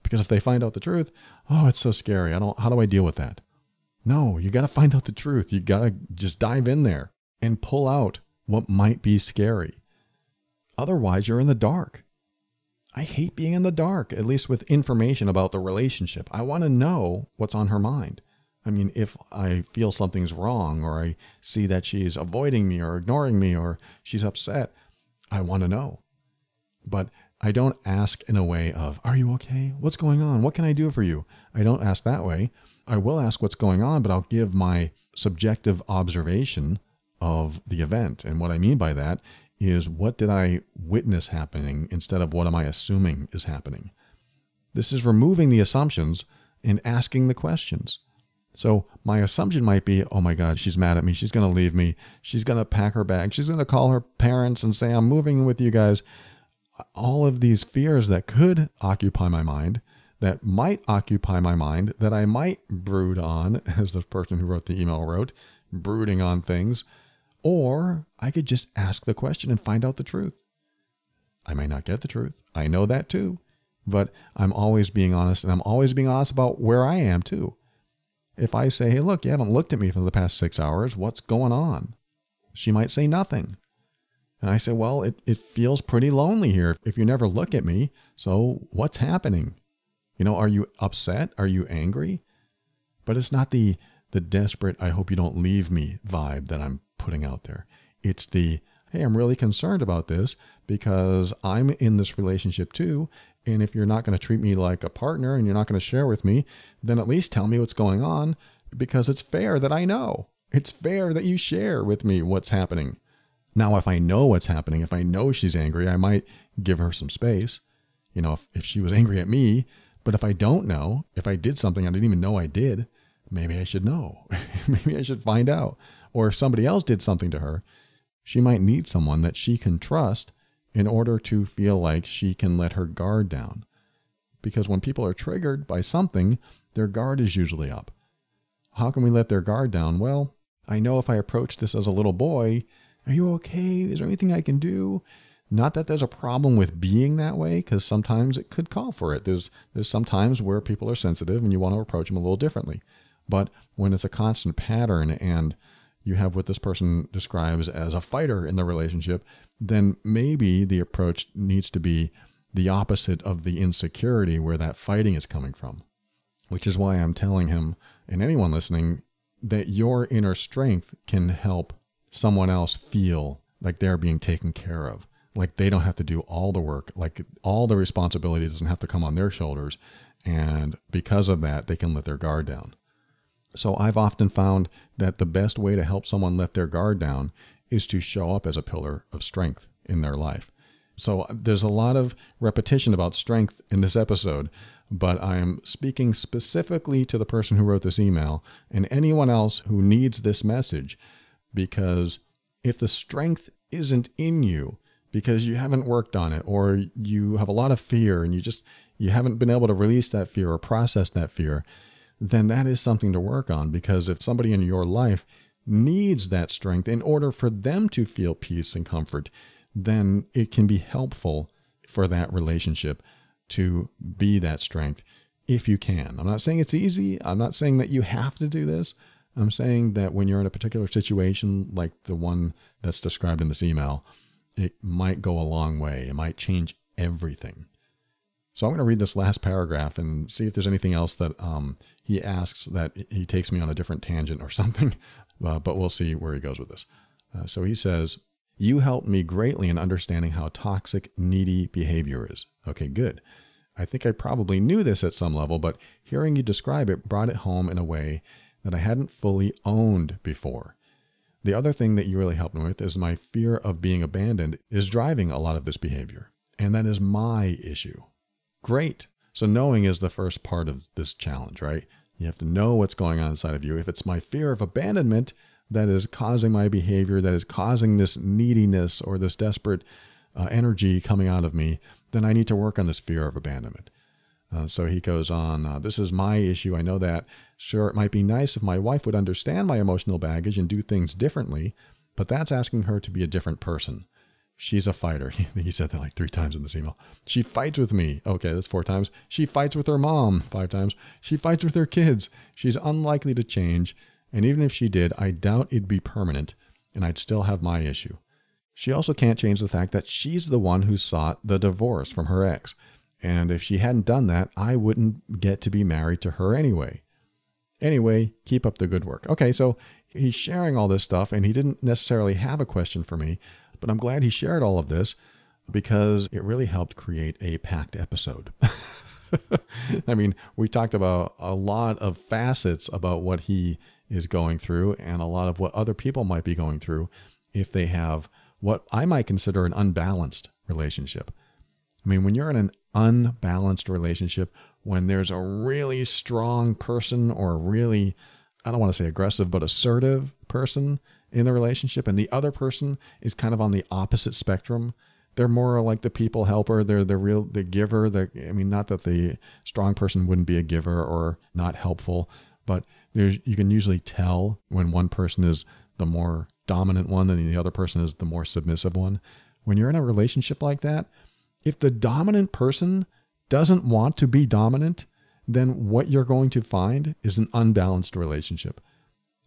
Because if they find out the truth, oh, it's so scary. I don't, how do I deal with that? No, you got to find out the truth. You got to just dive in there and pull out what might be scary. Otherwise, you're in the dark. I hate being in the dark, at least with information about the relationship. I want to know what's on her mind. I mean, if I feel something's wrong, or I see that she's avoiding me or ignoring me, or she's upset, I want to know. But I don't ask in a way of, are you okay? What's going on? What can I do for you? I don't ask that way. I will ask what's going on, but I'll give my subjective observation of the event. And what I mean by that is, what did I witness happening instead of what am I assuming is happening? This is removing the assumptions and asking the questions. So my assumption might be, oh my God, she's mad at me. She's going to leave me. She's going to pack her bag. She's going to call her parents and say, I'm moving with you guys. All of these fears that could occupy my mind, that might occupy my mind, that I might brood on, as the person who wrote the email wrote, brooding on things. Or I could just ask the question and find out the truth. I may not get the truth. I know that too. But I'm always being honest, and I'm always being honest about where I am too. If I say, hey, look, you haven't looked at me for the past six hours. What's going on? She might say nothing. And I say, well, it, it feels pretty lonely here if, if you never look at me. So what's happening? You know, are you upset? Are you angry? But it's not the, the desperate, I hope you don't leave me vibe that I'm putting out there. It's the, hey, I'm really concerned about this because I'm in this relationship too. And if you're not going to treat me like a partner and you're not going to share with me, then at least tell me what's going on, because it's fair that I know. It's fair that you share with me what's happening. Now, if I know what's happening, if I know she's angry, I might give her some space, you know, if, if she was angry at me. But if I don't know, if I did something I didn't even know I did, maybe I should know. Maybe I should find out. Or if somebody else did something to her, she might need someone that she can trust in order to feel like she can let her guard down. Because when people are triggered by something, their guard is usually up. How can we let their guard down? Well, I know if I approach this as a little boy, are you okay? Is there anything I can do? Not that there's a problem with being that way, because sometimes it could call for it. There's, there's some times where people are sensitive and you want to approach them a little differently. But when it's a constant pattern and you have what this person describes as a fighter in the relationship, then maybe the approach needs to be the opposite of the insecurity where that fighting is coming from, which is why I'm telling him and anyone listening that your inner strength can help someone else feel like they're being taken care of, like they don't have to do all the work, like all the responsibility doesn't have to come on their shoulders. And because of that, they can let their guard down. So I've often found that the best way to help someone let their guard down is to show up as a pillar of strength in their life. So there's a lot of repetition about strength in this episode, but I am speaking specifically to the person who wrote this email and anyone else who needs this message, because if the strength isn't in you because you haven't worked on it, or you have a lot of fear and you just, you haven't been able to release that fear or process that fear, then that is something to work on. Because if somebody in your life needs that strength in order for them to feel peace and comfort, then it can be helpful for that relationship to be that strength if you can. I'm not saying it's easy. I'm not saying that you have to do this. I'm saying that when you're in a particular situation like the one that's described in this email, it might go a long way. It might change everything. So I'm going to read this last paragraph and see if there's anything else that um, he asks that he takes me on a different tangent or something, uh, but we'll see where he goes with this. Uh, so he says, "You helped me greatly in understanding how toxic needy behavior is." Okay, good. "I think I probably knew this at some level, but hearing you describe it brought it home in a way that I hadn't fully owned before. The other thing that you really helped me with is my fear of being abandoned is driving a lot of this behavior, and that is my issue." Great. So knowing is the first part of this challenge, right? You have to know what's going on inside of you. If it's my fear of abandonment that is causing my behavior, that is causing this neediness or this desperate uh, energy coming out of me, then I need to work on this fear of abandonment. Uh, so he goes on, uh, "This is my issue. I know that. Sure, it might be nice if my wife would understand my emotional baggage and do things differently, but that's asking her to be a different person. She's a fighter." He said that like three times in this email. "She fights with me." Okay, that's four times. "She fights with her mom." Five times. "She fights with her kids. She's unlikely to change. And even if she did, I doubt it'd be permanent, and I'd still have my issue. She also can't change the fact that she's the one who sought the divorce from her ex. And if she hadn't done that, I wouldn't get to be married to her anyway. Anyway, keep up the good work." Okay, so he's sharing all this stuff, and he didn't necessarily have a question for me, but I'm glad he shared all of this because it really helped create a packed episode. I mean, we talked about a lot of facets about what he is going through and a lot of what other people might be going through if they have what I might consider an unbalanced relationship. I mean, when you're in an unbalanced relationship, when there's a really strong person or a really, I don't want to say aggressive, but assertive person in the relationship, and the other person is kind of on the opposite spectrum. They're more like the people helper. They're the real, the giver. The, I mean, not that the strong person wouldn't be a giver or not helpful, but there's, you can usually tell when one person is the more dominant one and the other person is the more submissive one. When you're in a relationship like that, if the dominant person doesn't want to be dominant, then what you're going to find is an unbalanced relationship.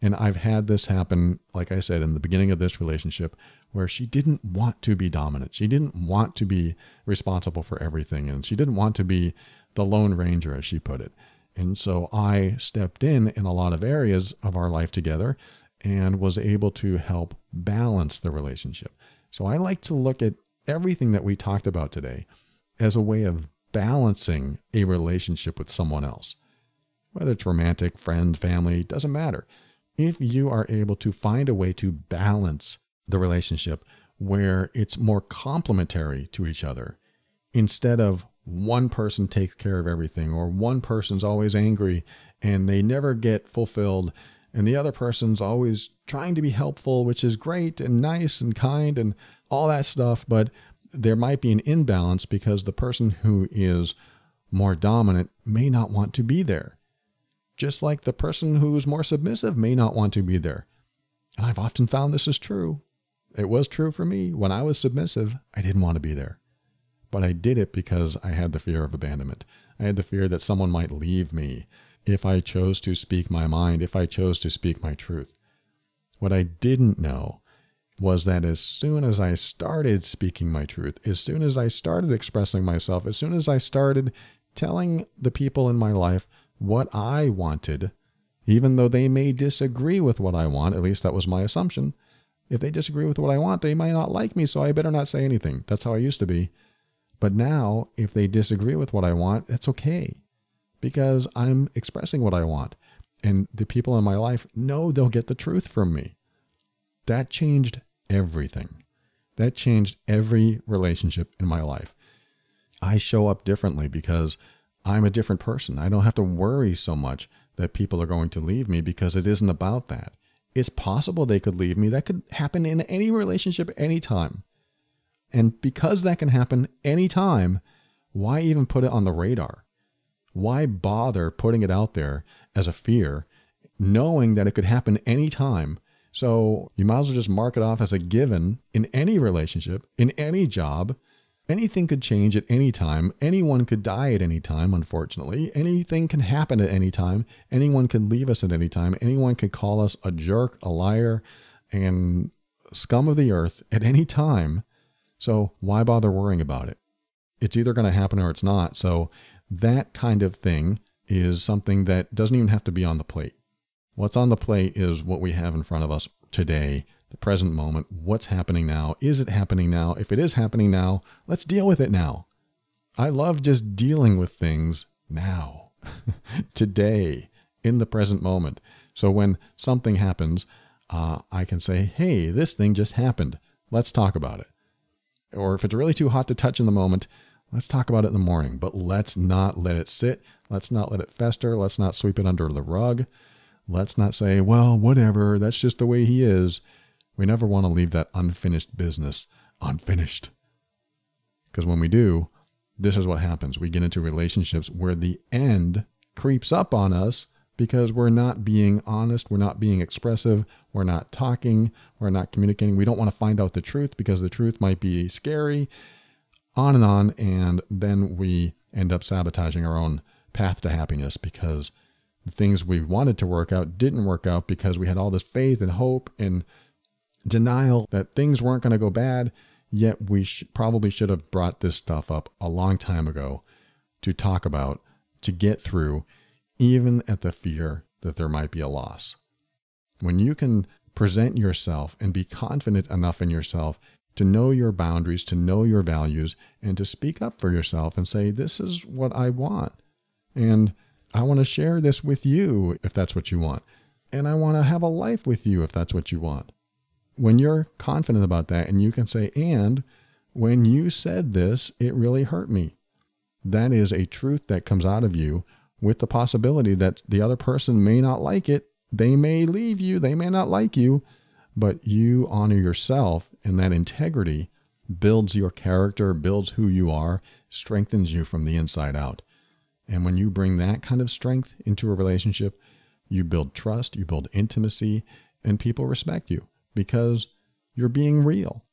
And I've had this happen, like I said, in the beginning of this relationship, where she didn't want to be dominant. She didn't want to be responsible for everything. And she didn't want to be the Lone Ranger, as she put it. And so I stepped in in a lot of areas of our life together and was able to help balance the relationship. So I like to look at everything that we talked about today as a way of balancing a relationship with someone else, whether it's romantic, friend, family, doesn't matter. If you are able to find a way to balance the relationship where it's more complementary to each other, instead of one person takes care of everything or one person's always angry and they never get fulfilled and the other person's always trying to be helpful, which is great and nice and kind and all that stuff, but there might be an imbalance because the person who is more dominant may not want to be there. Just like the person who's more submissive may not want to be there. And I've often found this is true. It was true for me. When I was submissive, I didn't want to be there. But I did it because I had the fear of abandonment. I had the fear that someone might leave me if I chose to speak my mind, if I chose to speak my truth. What I didn't know was that as soon as I started speaking my truth, as soon as I started expressing myself, as soon as I started telling the people in my life what I wanted, even though they may disagree with what I want, at least that was my assumption, if they disagree with what I want, they might not like me, so I better not say anything. That's how I used to be. But now, if they disagree with what I want, that's okay, because I'm expressing what I want. And the people in my life know they'll get the truth from me. That changed everything. That changed every relationship in my life. I show up differently because I'm a different person. I don't have to worry so much that people are going to leave me, because it isn't about that. It's possible they could leave me. That could happen in any relationship, anytime. And because that can happen anytime, why even put it on the radar? Why bother putting it out there as a fear, knowing that it could happen anytime? So you might as well just mark it off as a given in any relationship, in any job. Anything could change at any time. Anyone could die at any time, unfortunately. Anything can happen at any time. Anyone can leave us at any time. Anyone could call us a jerk, a liar, and scum of the earth at any time. So why bother worrying about it? It's either going to happen or it's not. So that kind of thing is something that doesn't even have to be on the plate. What's on the plate is what we have in front of us today, the present moment. What's happening now? Is it happening now? If it is happening now, let's deal with it now. I love just dealing with things now, today, in the present moment. So when something happens, uh, I can say, hey, this thing just happened. Let's talk about it. Or if it's really too hot to touch in the moment, let's talk about it in the morning, but let's not let it sit. Let's not let it fester. Let's not sweep it under the rug. Let's not say, well, whatever, that's just the way he is. We never want to leave that unfinished business unfinished. Because when we do, this is what happens. We get into relationships where the end creeps up on us because we're not being honest. We're not being expressive. We're not talking. We're not communicating. We don't want to find out the truth because the truth might be scary, on and on. And then we end up sabotaging our own path to happiness because the things we wanted to work out didn't work out because we had all this faith and hope and denial that things weren't going to go bad. Yet we sh- probably should have brought this stuff up a long time ago to talk about, to get through, even at the fear that there might be a loss. When you can present yourself and be confident enough in yourself to know your boundaries, to know your values, and to speak up for yourself and say, this is what I want. And I want to share this with you if that's what you want. And I want to have a life with you if that's what you want. When you're confident about that and you can say, and when you said this, it really hurt me. That is a truth that comes out of you with the possibility that the other person may not like it. They may leave you. They may not like you, but you honor yourself, and that integrity builds your character, builds who you are, strengthens you from the inside out. And when you bring that kind of strength into a relationship, you build trust, you build intimacy, and people respect you because you're being real.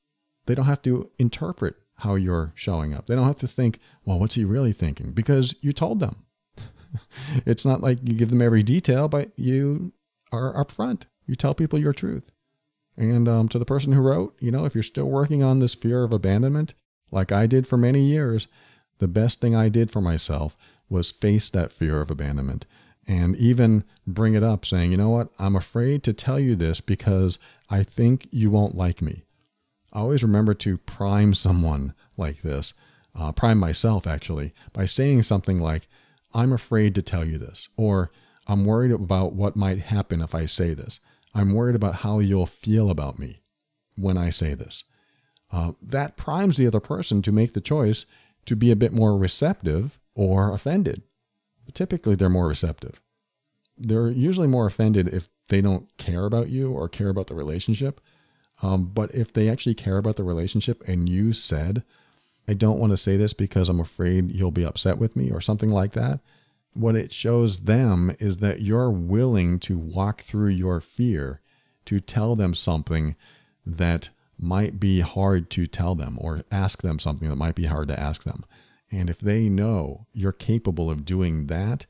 They don't have to interpret how you're showing up. They don't have to think, well, what's he really thinking? Because you told them. It's not like you give them every detail, but you are upfront. You tell people your truth. And um, to the person who wrote, you know, if you're still working on this fear of abandonment, like I did for many years, the best thing I did for myself was face that fear of abandonment and even bring it up saying, you know what, I'm afraid to tell you this because I think you won't like me. I always remember to prime someone like this, uh, prime myself actually, by saying something like, I'm afraid to tell you this, or I'm worried about what might happen if I say this. I'm worried about how you'll feel about me when I say this. Uh, that primes the other person to make the choice to be a bit more receptive or offended. But typically they're more receptive. They're usually more offended if they don't care about you or care about the relationship. Um, but if they actually care about the relationship and you said, I don't want to say this because I'm afraid you'll be upset with me or something like that, what it shows them is that you're willing to walk through your fear to tell them something that might be hard to tell them or ask them something that might be hard to ask them. And if they know you're capable of doing that,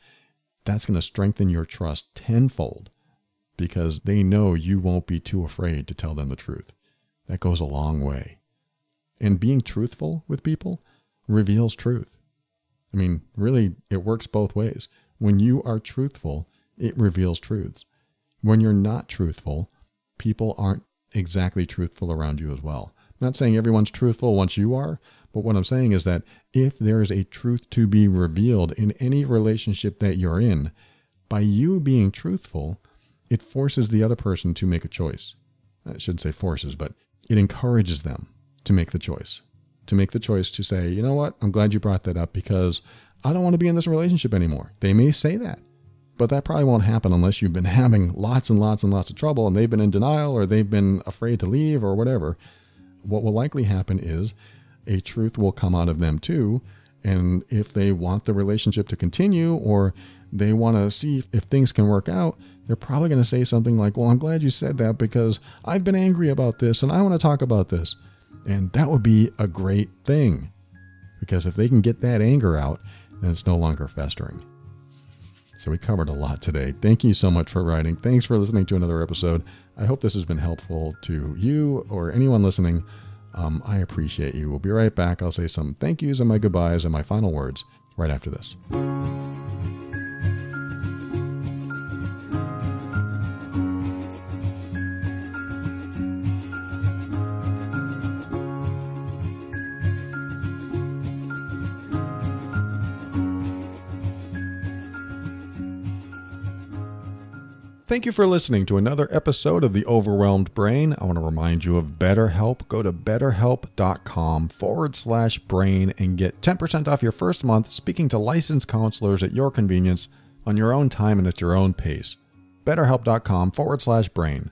that's going to strengthen your trust tenfold because they know you won't be too afraid to tell them the truth. That goes a long way. And being truthful with people reveals truth. I mean, really, it works both ways. When you are truthful, it reveals truths. When you're not truthful, people aren't exactly truthful around you as well. I'm not saying everyone's truthful once you are, but what I'm saying is that if there is a truth to be revealed in any relationship that you're in, by you being truthful, it forces the other person to make a choice. I shouldn't say forces, but it encourages them to make the choice, to make the choice to say, you know what, I'm glad you brought that up because I don't want to be in this relationship anymore. They may say that, but that probably won't happen unless you've been having lots and lots and lots of trouble and they've been in denial or they've been afraid to leave or whatever. What will likely happen is a truth will come out of them too. And if they want the relationship to continue or they want to see if things can work out, they're probably going to say something like, well, I'm glad you said that because I've been angry about this and I want to talk about this. And that would be a great thing because if they can get that anger out, then it's no longer festering. So we covered a lot today. Thank you so much for writing. Thanks for listening to another episode. I hope this has been helpful to you or anyone listening. Um, I appreciate you. We'll be right back. I'll say some thank yous and my goodbyes and my final words right after this. Thank you for listening to another episode of The Overwhelmed Brain. I want to remind you of BetterHelp. Go to betterhelp.com forward slash brain and get ten percent off your first month speaking to licensed counselors at your convenience on your own time and at your own pace. BetterHelp.com forward slash brain.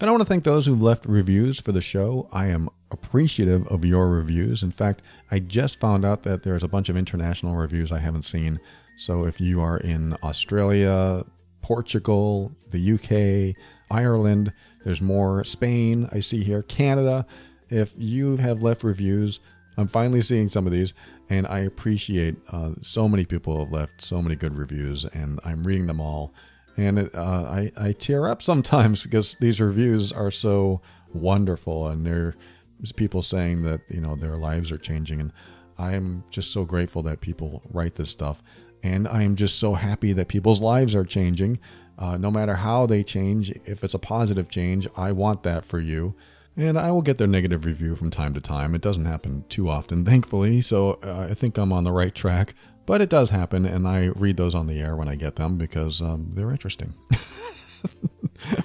And I want to thank those who've left reviews for the show. I am appreciative of your reviews. In fact, I just found out that there's a bunch of international reviews I haven't seen. So if you are in Australia, Portugal, the U K, Ireland, there's more, Spain, I see here, Canada. If you have left reviews, I'm finally seeing some of these, and I appreciate uh, so many people have left so many good reviews, and I'm reading them all. And it, uh, I, I tear up sometimes because these reviews are so wonderful, and there's people saying that, you know, their lives are changing, and I'm just so grateful that people write this stuff. And I'm just so happy that people's lives are changing. Uh, no matter how they change, if it's a positive change, I want that for you. And I will get their negative review from time to time. It doesn't happen too often, thankfully. So uh, I think I'm on the right track. But it does happen, and I read those on the air when I get them because um, they're interesting.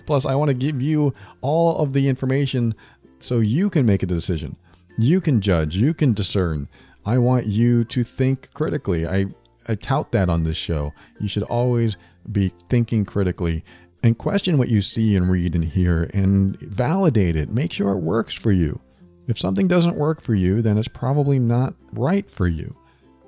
Plus, I want to give you all of the information so you can make a decision. You can judge. You can discern. I want you to think critically. I I tout that on this show. You should always be thinking critically and question what you see and read and hear and validate it. Make sure it works for you. If something doesn't work for you, then it's probably not right for you.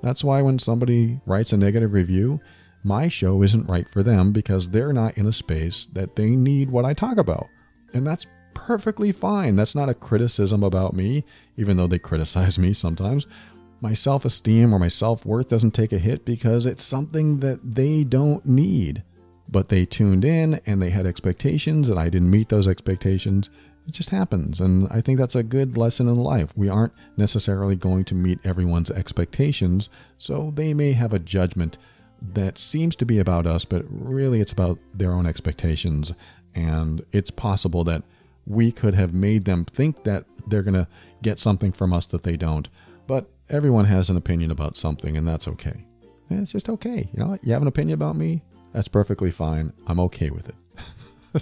That's why when somebody writes a negative review, my show isn't right for them because they're not in a space that they need what I talk about. And that's perfectly fine. That's not a criticism about me, even though they criticize me sometimes. My self-esteem or my self-worth doesn't take a hit because it's something that they don't need. But they tuned in and they had expectations and I didn't meet those expectations. It just happens. And I think that's a good lesson in life. We aren't necessarily going to meet everyone's expectations. So they may have a judgment that seems to be about us, but really it's about their own expectations. And it's possible that we could have made them think that they're going to get something from us that they don't. But everyone has an opinion about something, and that's okay. It's just okay. You know, you have an opinion about me? That's perfectly fine. I'm okay with it.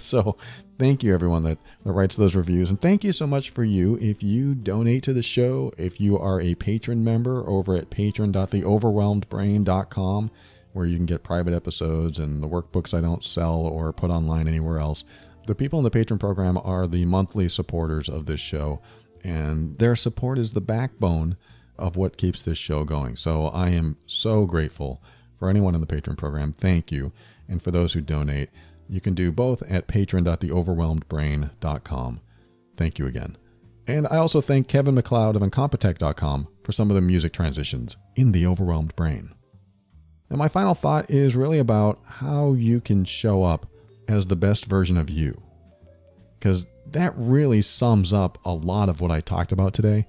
So thank you, everyone that, that writes those reviews. And thank you so much for you. If you donate to the show, if you are a patron member over at patron dot the overwhelmed brain dot com, where you can get private episodes and the workbooks I don't sell or put online anywhere else. The people in the patron program are the monthly supporters of this show, and their support is the backbone of what keeps this show going. So I am so grateful for anyone in the Patreon program. Thank you. And for those who donate, you can do both at patron dot the overwhelmed brain dot com. Thank you again. And I also thank Kevin McLeod of incompetech dot com for some of the music transitions in The Overwhelmed Brain. And my final thought is really about how you can show up as the best version of you, because that really sums up a lot of what I talked about today.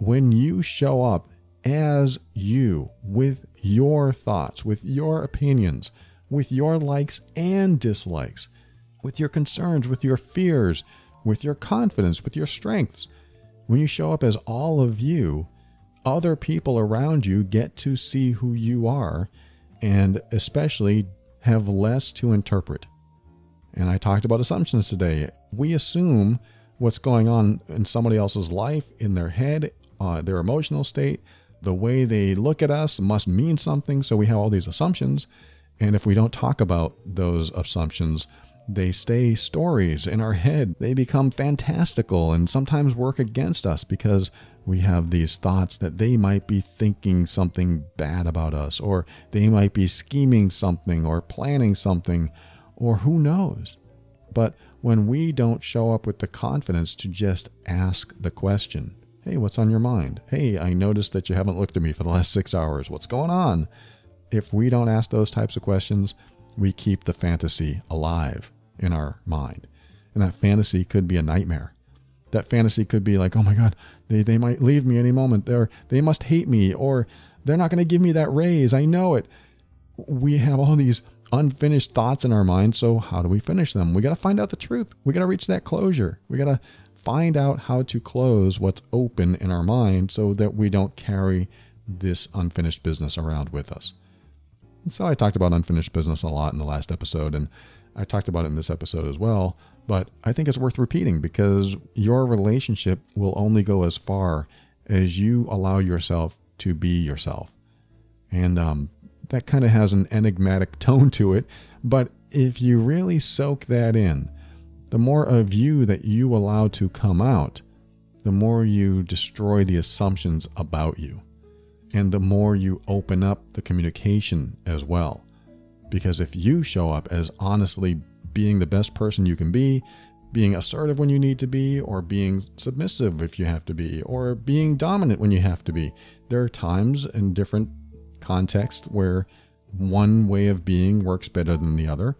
When you show up as you, with your thoughts, with your opinions, with your likes and dislikes, with your concerns, with your fears, with your confidence, with your strengths, when you show up as all of you, other people around you get to see who you are and especially have less to interpret. And I talked about assumptions today. We assume what's going on in somebody else's life, in their head, uh, their emotional state, the way they look at us must mean something. So we have all these assumptions. And if we don't talk about those assumptions, they stay stories in our head. They become fantastical and sometimes work against us because we have these thoughts that they might be thinking something bad about us, or they might be scheming something or planning something, or who knows. But when we don't show up with the confidence to just ask the question, hey, what's on your mind? Hey, I noticed that you haven't looked at me for the last six hours. What's going on? If we don't ask those types of questions, we keep the fantasy alive in our mind. And that fantasy could be a nightmare. That fantasy could be like, oh my God, they, they might leave me any moment. They're, they must hate me, or they're not going to give me that raise. I know it. We have all these unfinished thoughts in our mind. So how do we finish them? We got to find out the truth. We got to reach that closure. We got to find out how to close what's open in our mind so that we don't carry this unfinished business around with us. So I talked about unfinished business a lot in the last episode, and I talked about it in this episode as well, but I think it's worth repeating because your relationship will only go as far as you allow yourself to be yourself. And um, that kind of has an enigmatic tone to it, but if you really soak that in, the more of you that you allow to come out, the more you destroy the assumptions about you. And the more you open up the communication as well. Because if you show up as honestly being the best person you can be, being assertive when you need to be, or being submissive if you have to be, or being dominant when you have to be, there are times in different contexts where one way of being works better than the other.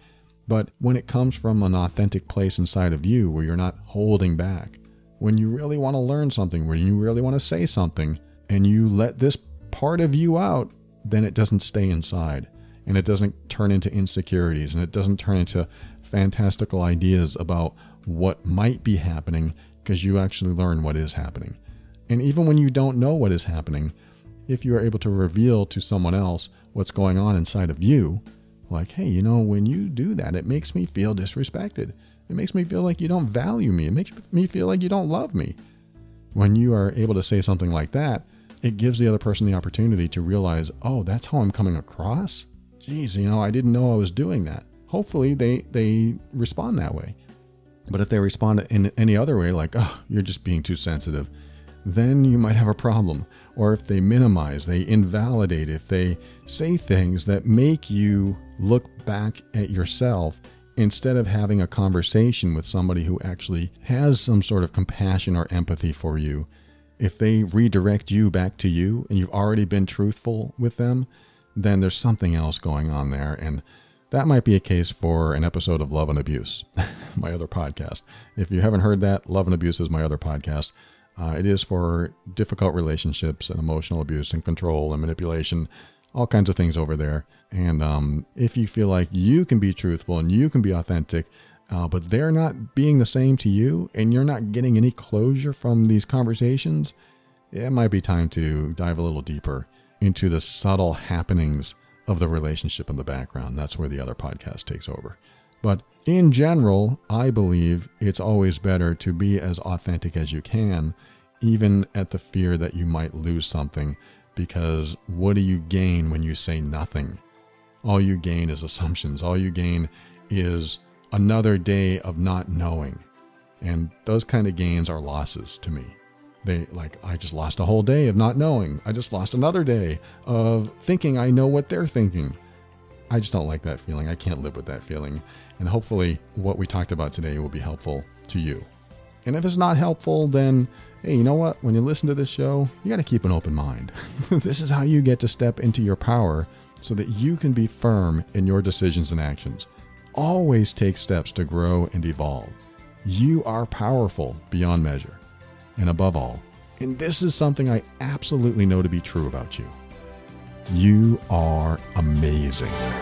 But when it comes from an authentic place inside of you where you're not holding back, when you really want to learn something, when you really want to say something, and you let this part of you out, then it doesn't stay inside, and it doesn't turn into insecurities, and it doesn't turn into fantastical ideas about what might be happening, because you actually learn what is happening. And even when you don't know what is happening, if you are able to reveal to someone else what's going on inside of you, like, hey, you know, when you do that, it makes me feel disrespected. It makes me feel like you don't value me. It makes me feel like you don't love me. When you are able to say something like that, it gives the other person the opportunity to realize, oh, that's how I'm coming across? Geez, you know, I didn't know I was doing that. Hopefully they, they respond that way. But if they respond in any other way, like, oh, you're just being too sensitive, then you might have a problem. Or if they minimize, they invalidate, if they say things that make you look back at yourself instead of having a conversation with somebody who actually has some sort of compassion or empathy for you, if they redirect you back to you and you've already been truthful with them, then there's something else going on there. And that might be a case for an episode of Love and Abuse, my other podcast. If you haven't heard that, Love and Abuse is my other podcast. Uh, it is for difficult relationships and emotional abuse and control and manipulation, all kinds of things over there. And um, if you feel like you can be truthful and you can be authentic, Uh, but they're not being the same to you and you're not getting any closure from these conversations, it might be time to dive a little deeper into the subtle happenings of the relationship in the background. That's where the other podcast takes over. But in general, I believe it's always better to be as authentic as you can, even at the fear that you might lose something, because what do you gain when you say nothing? All you gain is assumptions. All you gain is another day of not knowing. And those kind of gains are losses to me. They like, I just lost a whole day of not knowing. I just lost another day of thinking I know what they're thinking. I just don't like that feeling. I can't live with that feeling. And hopefully what we talked about today will be helpful to you. And if it's not helpful, then hey, you know what? When you listen to this show, you got to keep an open mind. This is how you get to step into your power so that you can be firm in your decisions and actions. Always take steps to grow and evolve. You are powerful beyond measure. And above all, and this is something I absolutely know to be true about you, you are amazing.